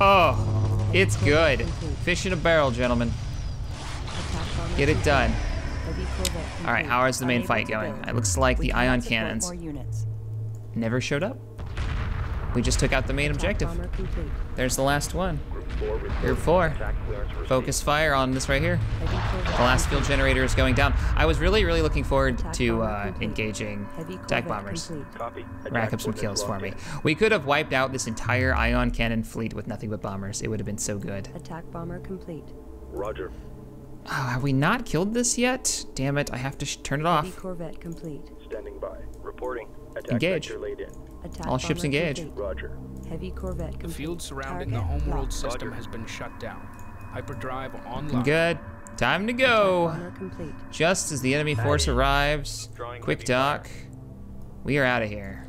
Oh, it's good. Fish in a barrel, gentlemen. Get it done. All right, how is the main fight going? It looks like the ion cannons never showed up. We just took out the main objective. There's the last one. Group 4. Focus fire on this right here. The last field generator is going down. I was really, really looking forward to engaging attack bombers. Rack up some kills for me. We could have wiped out this entire ion cannon fleet with nothing but bombers. It would have been so good. Attack bomber complete. Roger. Oh, have we not killed this yet? Damn it, I have to turn it off. Corvette complete. Standing by. Reporting. Engage. All ships engage. Roger. Heavy corvette complete. The field surrounding the homeworld system has been shut down. Hyperdrive online. Good. Time to go. Just as the enemy force arrives, quick dock. We are out of here.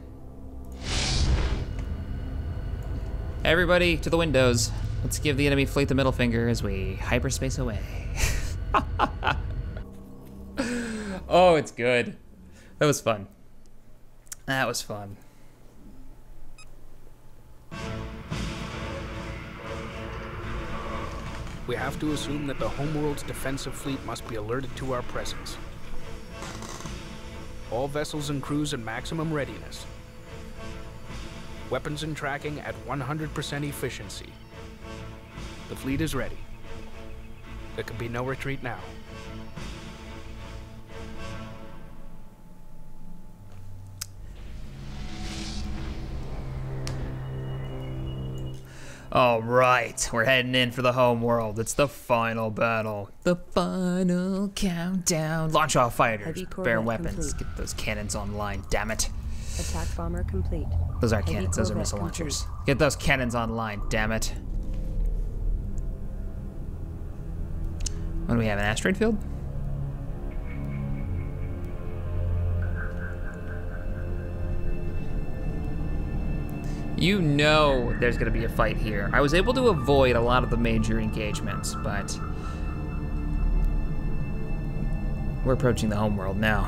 Everybody to the windows. Let's give the enemy fleet the middle finger as we hyperspace away. Oh, it's good. That was fun. That was fun. We have to assume that the homeworld's defensive fleet must be alerted to our presence. All vessels and crews in maximum readiness. Weapons and tracking at 100% efficiency. The fleet is ready. There can be no retreat now. All right, we're heading in for the home world. It's the final battle. The final countdown. Launch all fighters. Bear weapons. Complete. Get those cannons online, damn it. Attack bomber complete. Those aren't cannons, those are missile launchers. Get those cannons online, damn it. What do we have, an asteroid field? You know there's gonna be a fight here. I was able to avoid a lot of the major engagements, but we're approaching the homeworld now.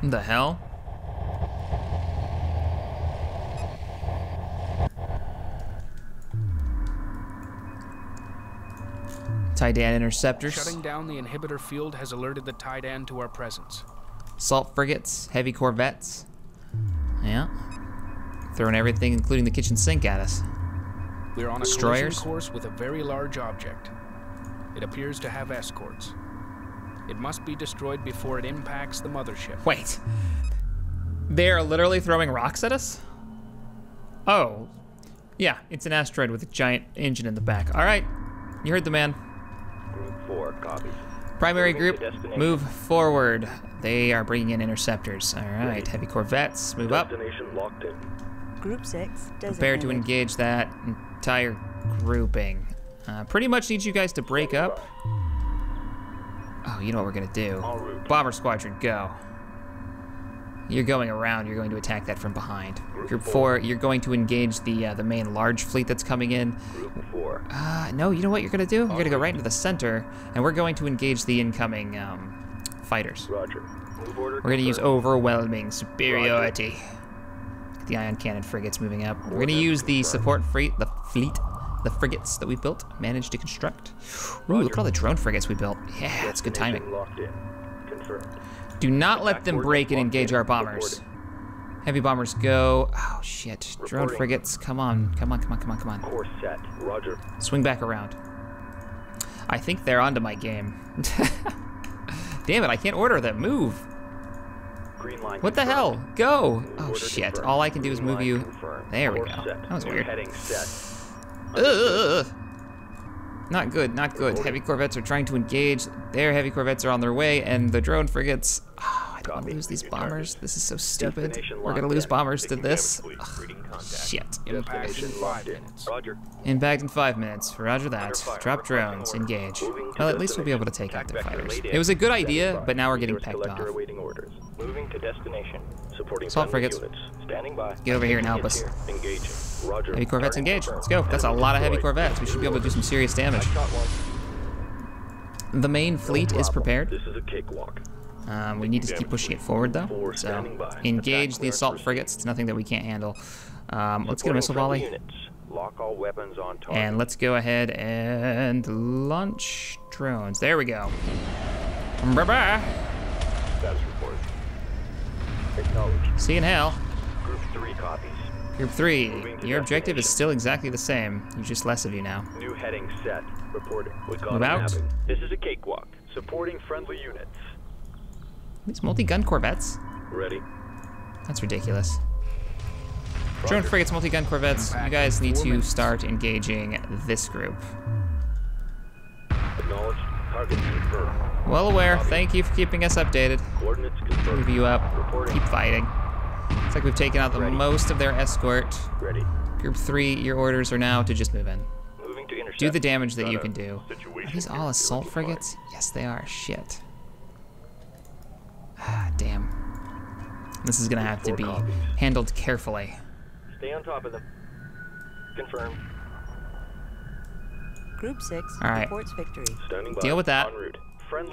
What the hell? Taiidan interceptors. Shutting down the inhibitor field has alerted the Taiidan to our presence. assault frigates, heavy corvettes. Yeah. Throwing everything, including the kitchen sink, at us. We're on a collision course with a very large object. It appears to have escorts. It must be destroyed before it impacts the mothership. Wait. They are literally throwing rocks at us? Oh. Yeah, it's an asteroid with a giant engine in the back. All right. You heard the man. Group 4 copies. Primary group, move forward. They are bringing in interceptors. All right, heavy corvettes, move up. Destination locked in. Group 6, prepare to engage that entire grouping. Pretty much need you guys to break up. Oh, you know what we're gonna do. Bomber squadron, go. You're going around, you're going to attack that from behind. Group 4, you're going to engage the main large fleet that's coming in. Group 4. No, you know what you're gonna do? You're gonna go right into the center, and we're going to engage the incoming fighters. Roger. Move order. We're gonna use overwhelming superiority. Get the ion cannon frigates moving up. We're gonna use the support fleet, the frigates that we built, managed to construct. Ooh, look at all the drone frigates we built. Yeah, that's good timing. Do not let them break and engage our bombers. Heavy bombers go. Oh shit, drone frigates, come on, come on, come on, come on, come on. Course set, roger. Swing back around. I think they're onto my game. Damn it, I can't order them, move. Green line what confirmed. The hell, go. Oh shit, confirmed. All I can do is move you. Confirmed. There we go, that was weird. Ugh. Not good, not good. Heavy corvettes are trying to engage. Their heavy corvettes are on their way, and the drone frigates. Oh, I don't want to lose these bombers. This is so stupid. We're gonna lose bombers to this. Ugh, shit. Impact in 5 minutes. Impact in 5 minutes. Roger that. Drop drones. Engage. Well, at least we'll be able to take out their fighters. It was a good idea, but now we're getting pecked off. Assault frigates. Get over here and help us. Heavy corvettes engage. Let's go. That's a lot of heavy corvettes. We should be able to do some serious damage. The main fleet is prepared. We need to keep pushing it forward though. So engage the assault frigates. It's nothing that we can't handle. Let's get a missile volley. And let's go ahead and launch drones. There we go. Bye bye. See in hell. Group 3 copies. Group 3, your objective is still exactly the same. There's just less of you now. New heading set. Reporting. Move out. This is a cakewalk. Supporting friendly units. These multi-gun corvettes. Ready. That's ridiculous. Roger. Drone frigates, multi-gun corvettes. You guys need to start engaging this group. Acknowledged. Target confirmed. Well aware, thank you for keeping us updated. Move you up, keep fighting. Looks like we've taken out the most of their escort. Ready. Group 3, your orders are now to just move in. Moving to do the damage that you can do. Are these all assault frigates? Yes, they are, shit. Ah, damn. This is gonna have to be handled carefully. Stay on top of them. Confirmed. Group 6 reports victory. Deal with that.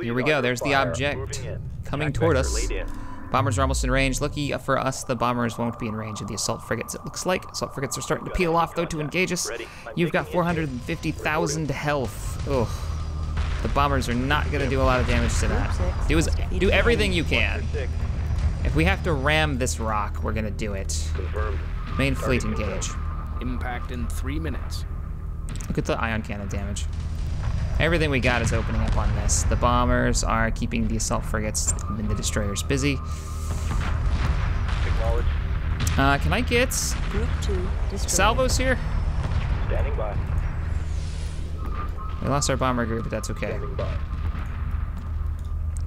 Here we go, there's the object coming toward us. Bombers are almost in range. Lucky for us, the bombers won't be in range of the assault frigates, it looks like. Assault frigates are starting to peel off though to engage us. You've got 450,000 health. Ugh. The bombers are not gonna do a lot of damage to that. Do everything you can. If we have to ram this rock, we're gonna do it. Main fleet engage. Impact in 3 minutes. Look at the ion cannon damage. Everything we got is opening up on this. The bombers are keeping the assault frigates and the destroyers busy. Can I get Group 2 salvos here? Standing by. We lost our bomber group, but that's okay.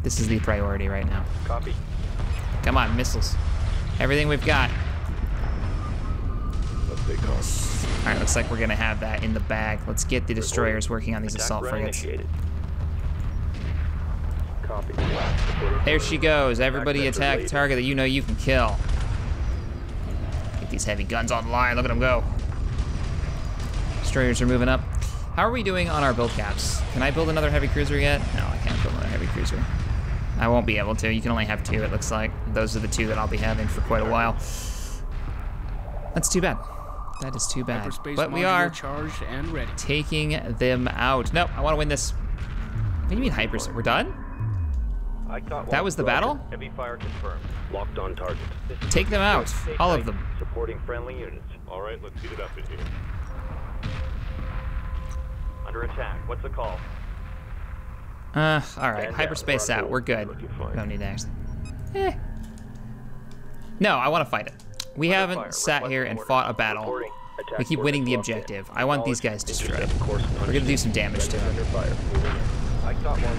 This is the priority right now. Copy. Come on, missiles. Everything we've got. All right, looks like we're gonna have that in the bag. Let's get the destroyers working on these assault frigates. There she goes. Everybody attack target that you know you can kill. Get these heavy guns online. Look at them go. Destroyers are moving up. How are we doing on our build caps? Can I build another heavy cruiser yet? No, I can't build another heavy cruiser. I won't be able to. You can only have 2, it looks like. Those are the 2 that I'll be having for quite a while. That's too bad. That is too bad, but we are charged and ready. Taking them out. No, I want to win this. What do you mean hyperspace? We're done? That was the battle? Heavy fire confirmed. Locked on target. Take them out. All of them. Supporting friendly units. All right, let's get it up in here. Under attack. What's the call? All right. Hyperspace out. We're good. Don't need to ask. Eh. No, I want to fight it. We haven't sat here and fought a battle. We keep winning the objective. I want these guys destroyed. We're gonna do some damage to them. I got one.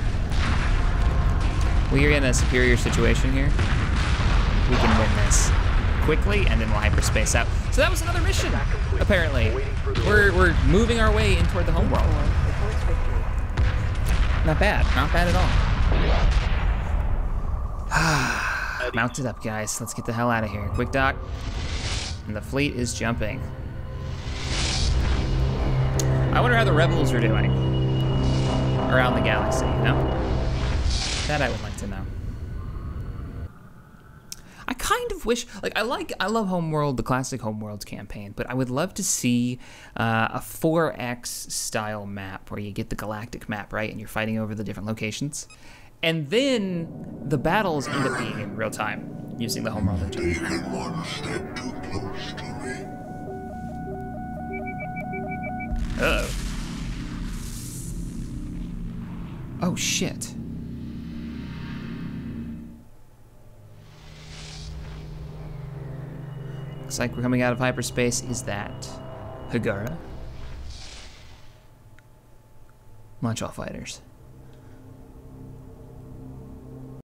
We're in a superior situation here. We can win this quickly, and then we'll hyperspace out. So that was another mission, apparently. We're moving our way in toward the homeworld. Not bad. Not bad at all. Mounted up, guys. Let's get the hell out of here. Quick dock. And the fleet is jumping. I wonder how the rebels are doing around the galaxy, you know? That I would like to know. I kind of wish, like, I love Homeworld, the classic Homeworlds campaign, but I would love to see a 4X style map where you get the galactic map, right? And you're fighting over the different locations. And then the battles end up being in real time using the Homeworld engine. Taking one step too close to me. Uh-oh. Oh, shit. Looks like we're coming out of hyperspace. Is that Hagara? Launch all fighters.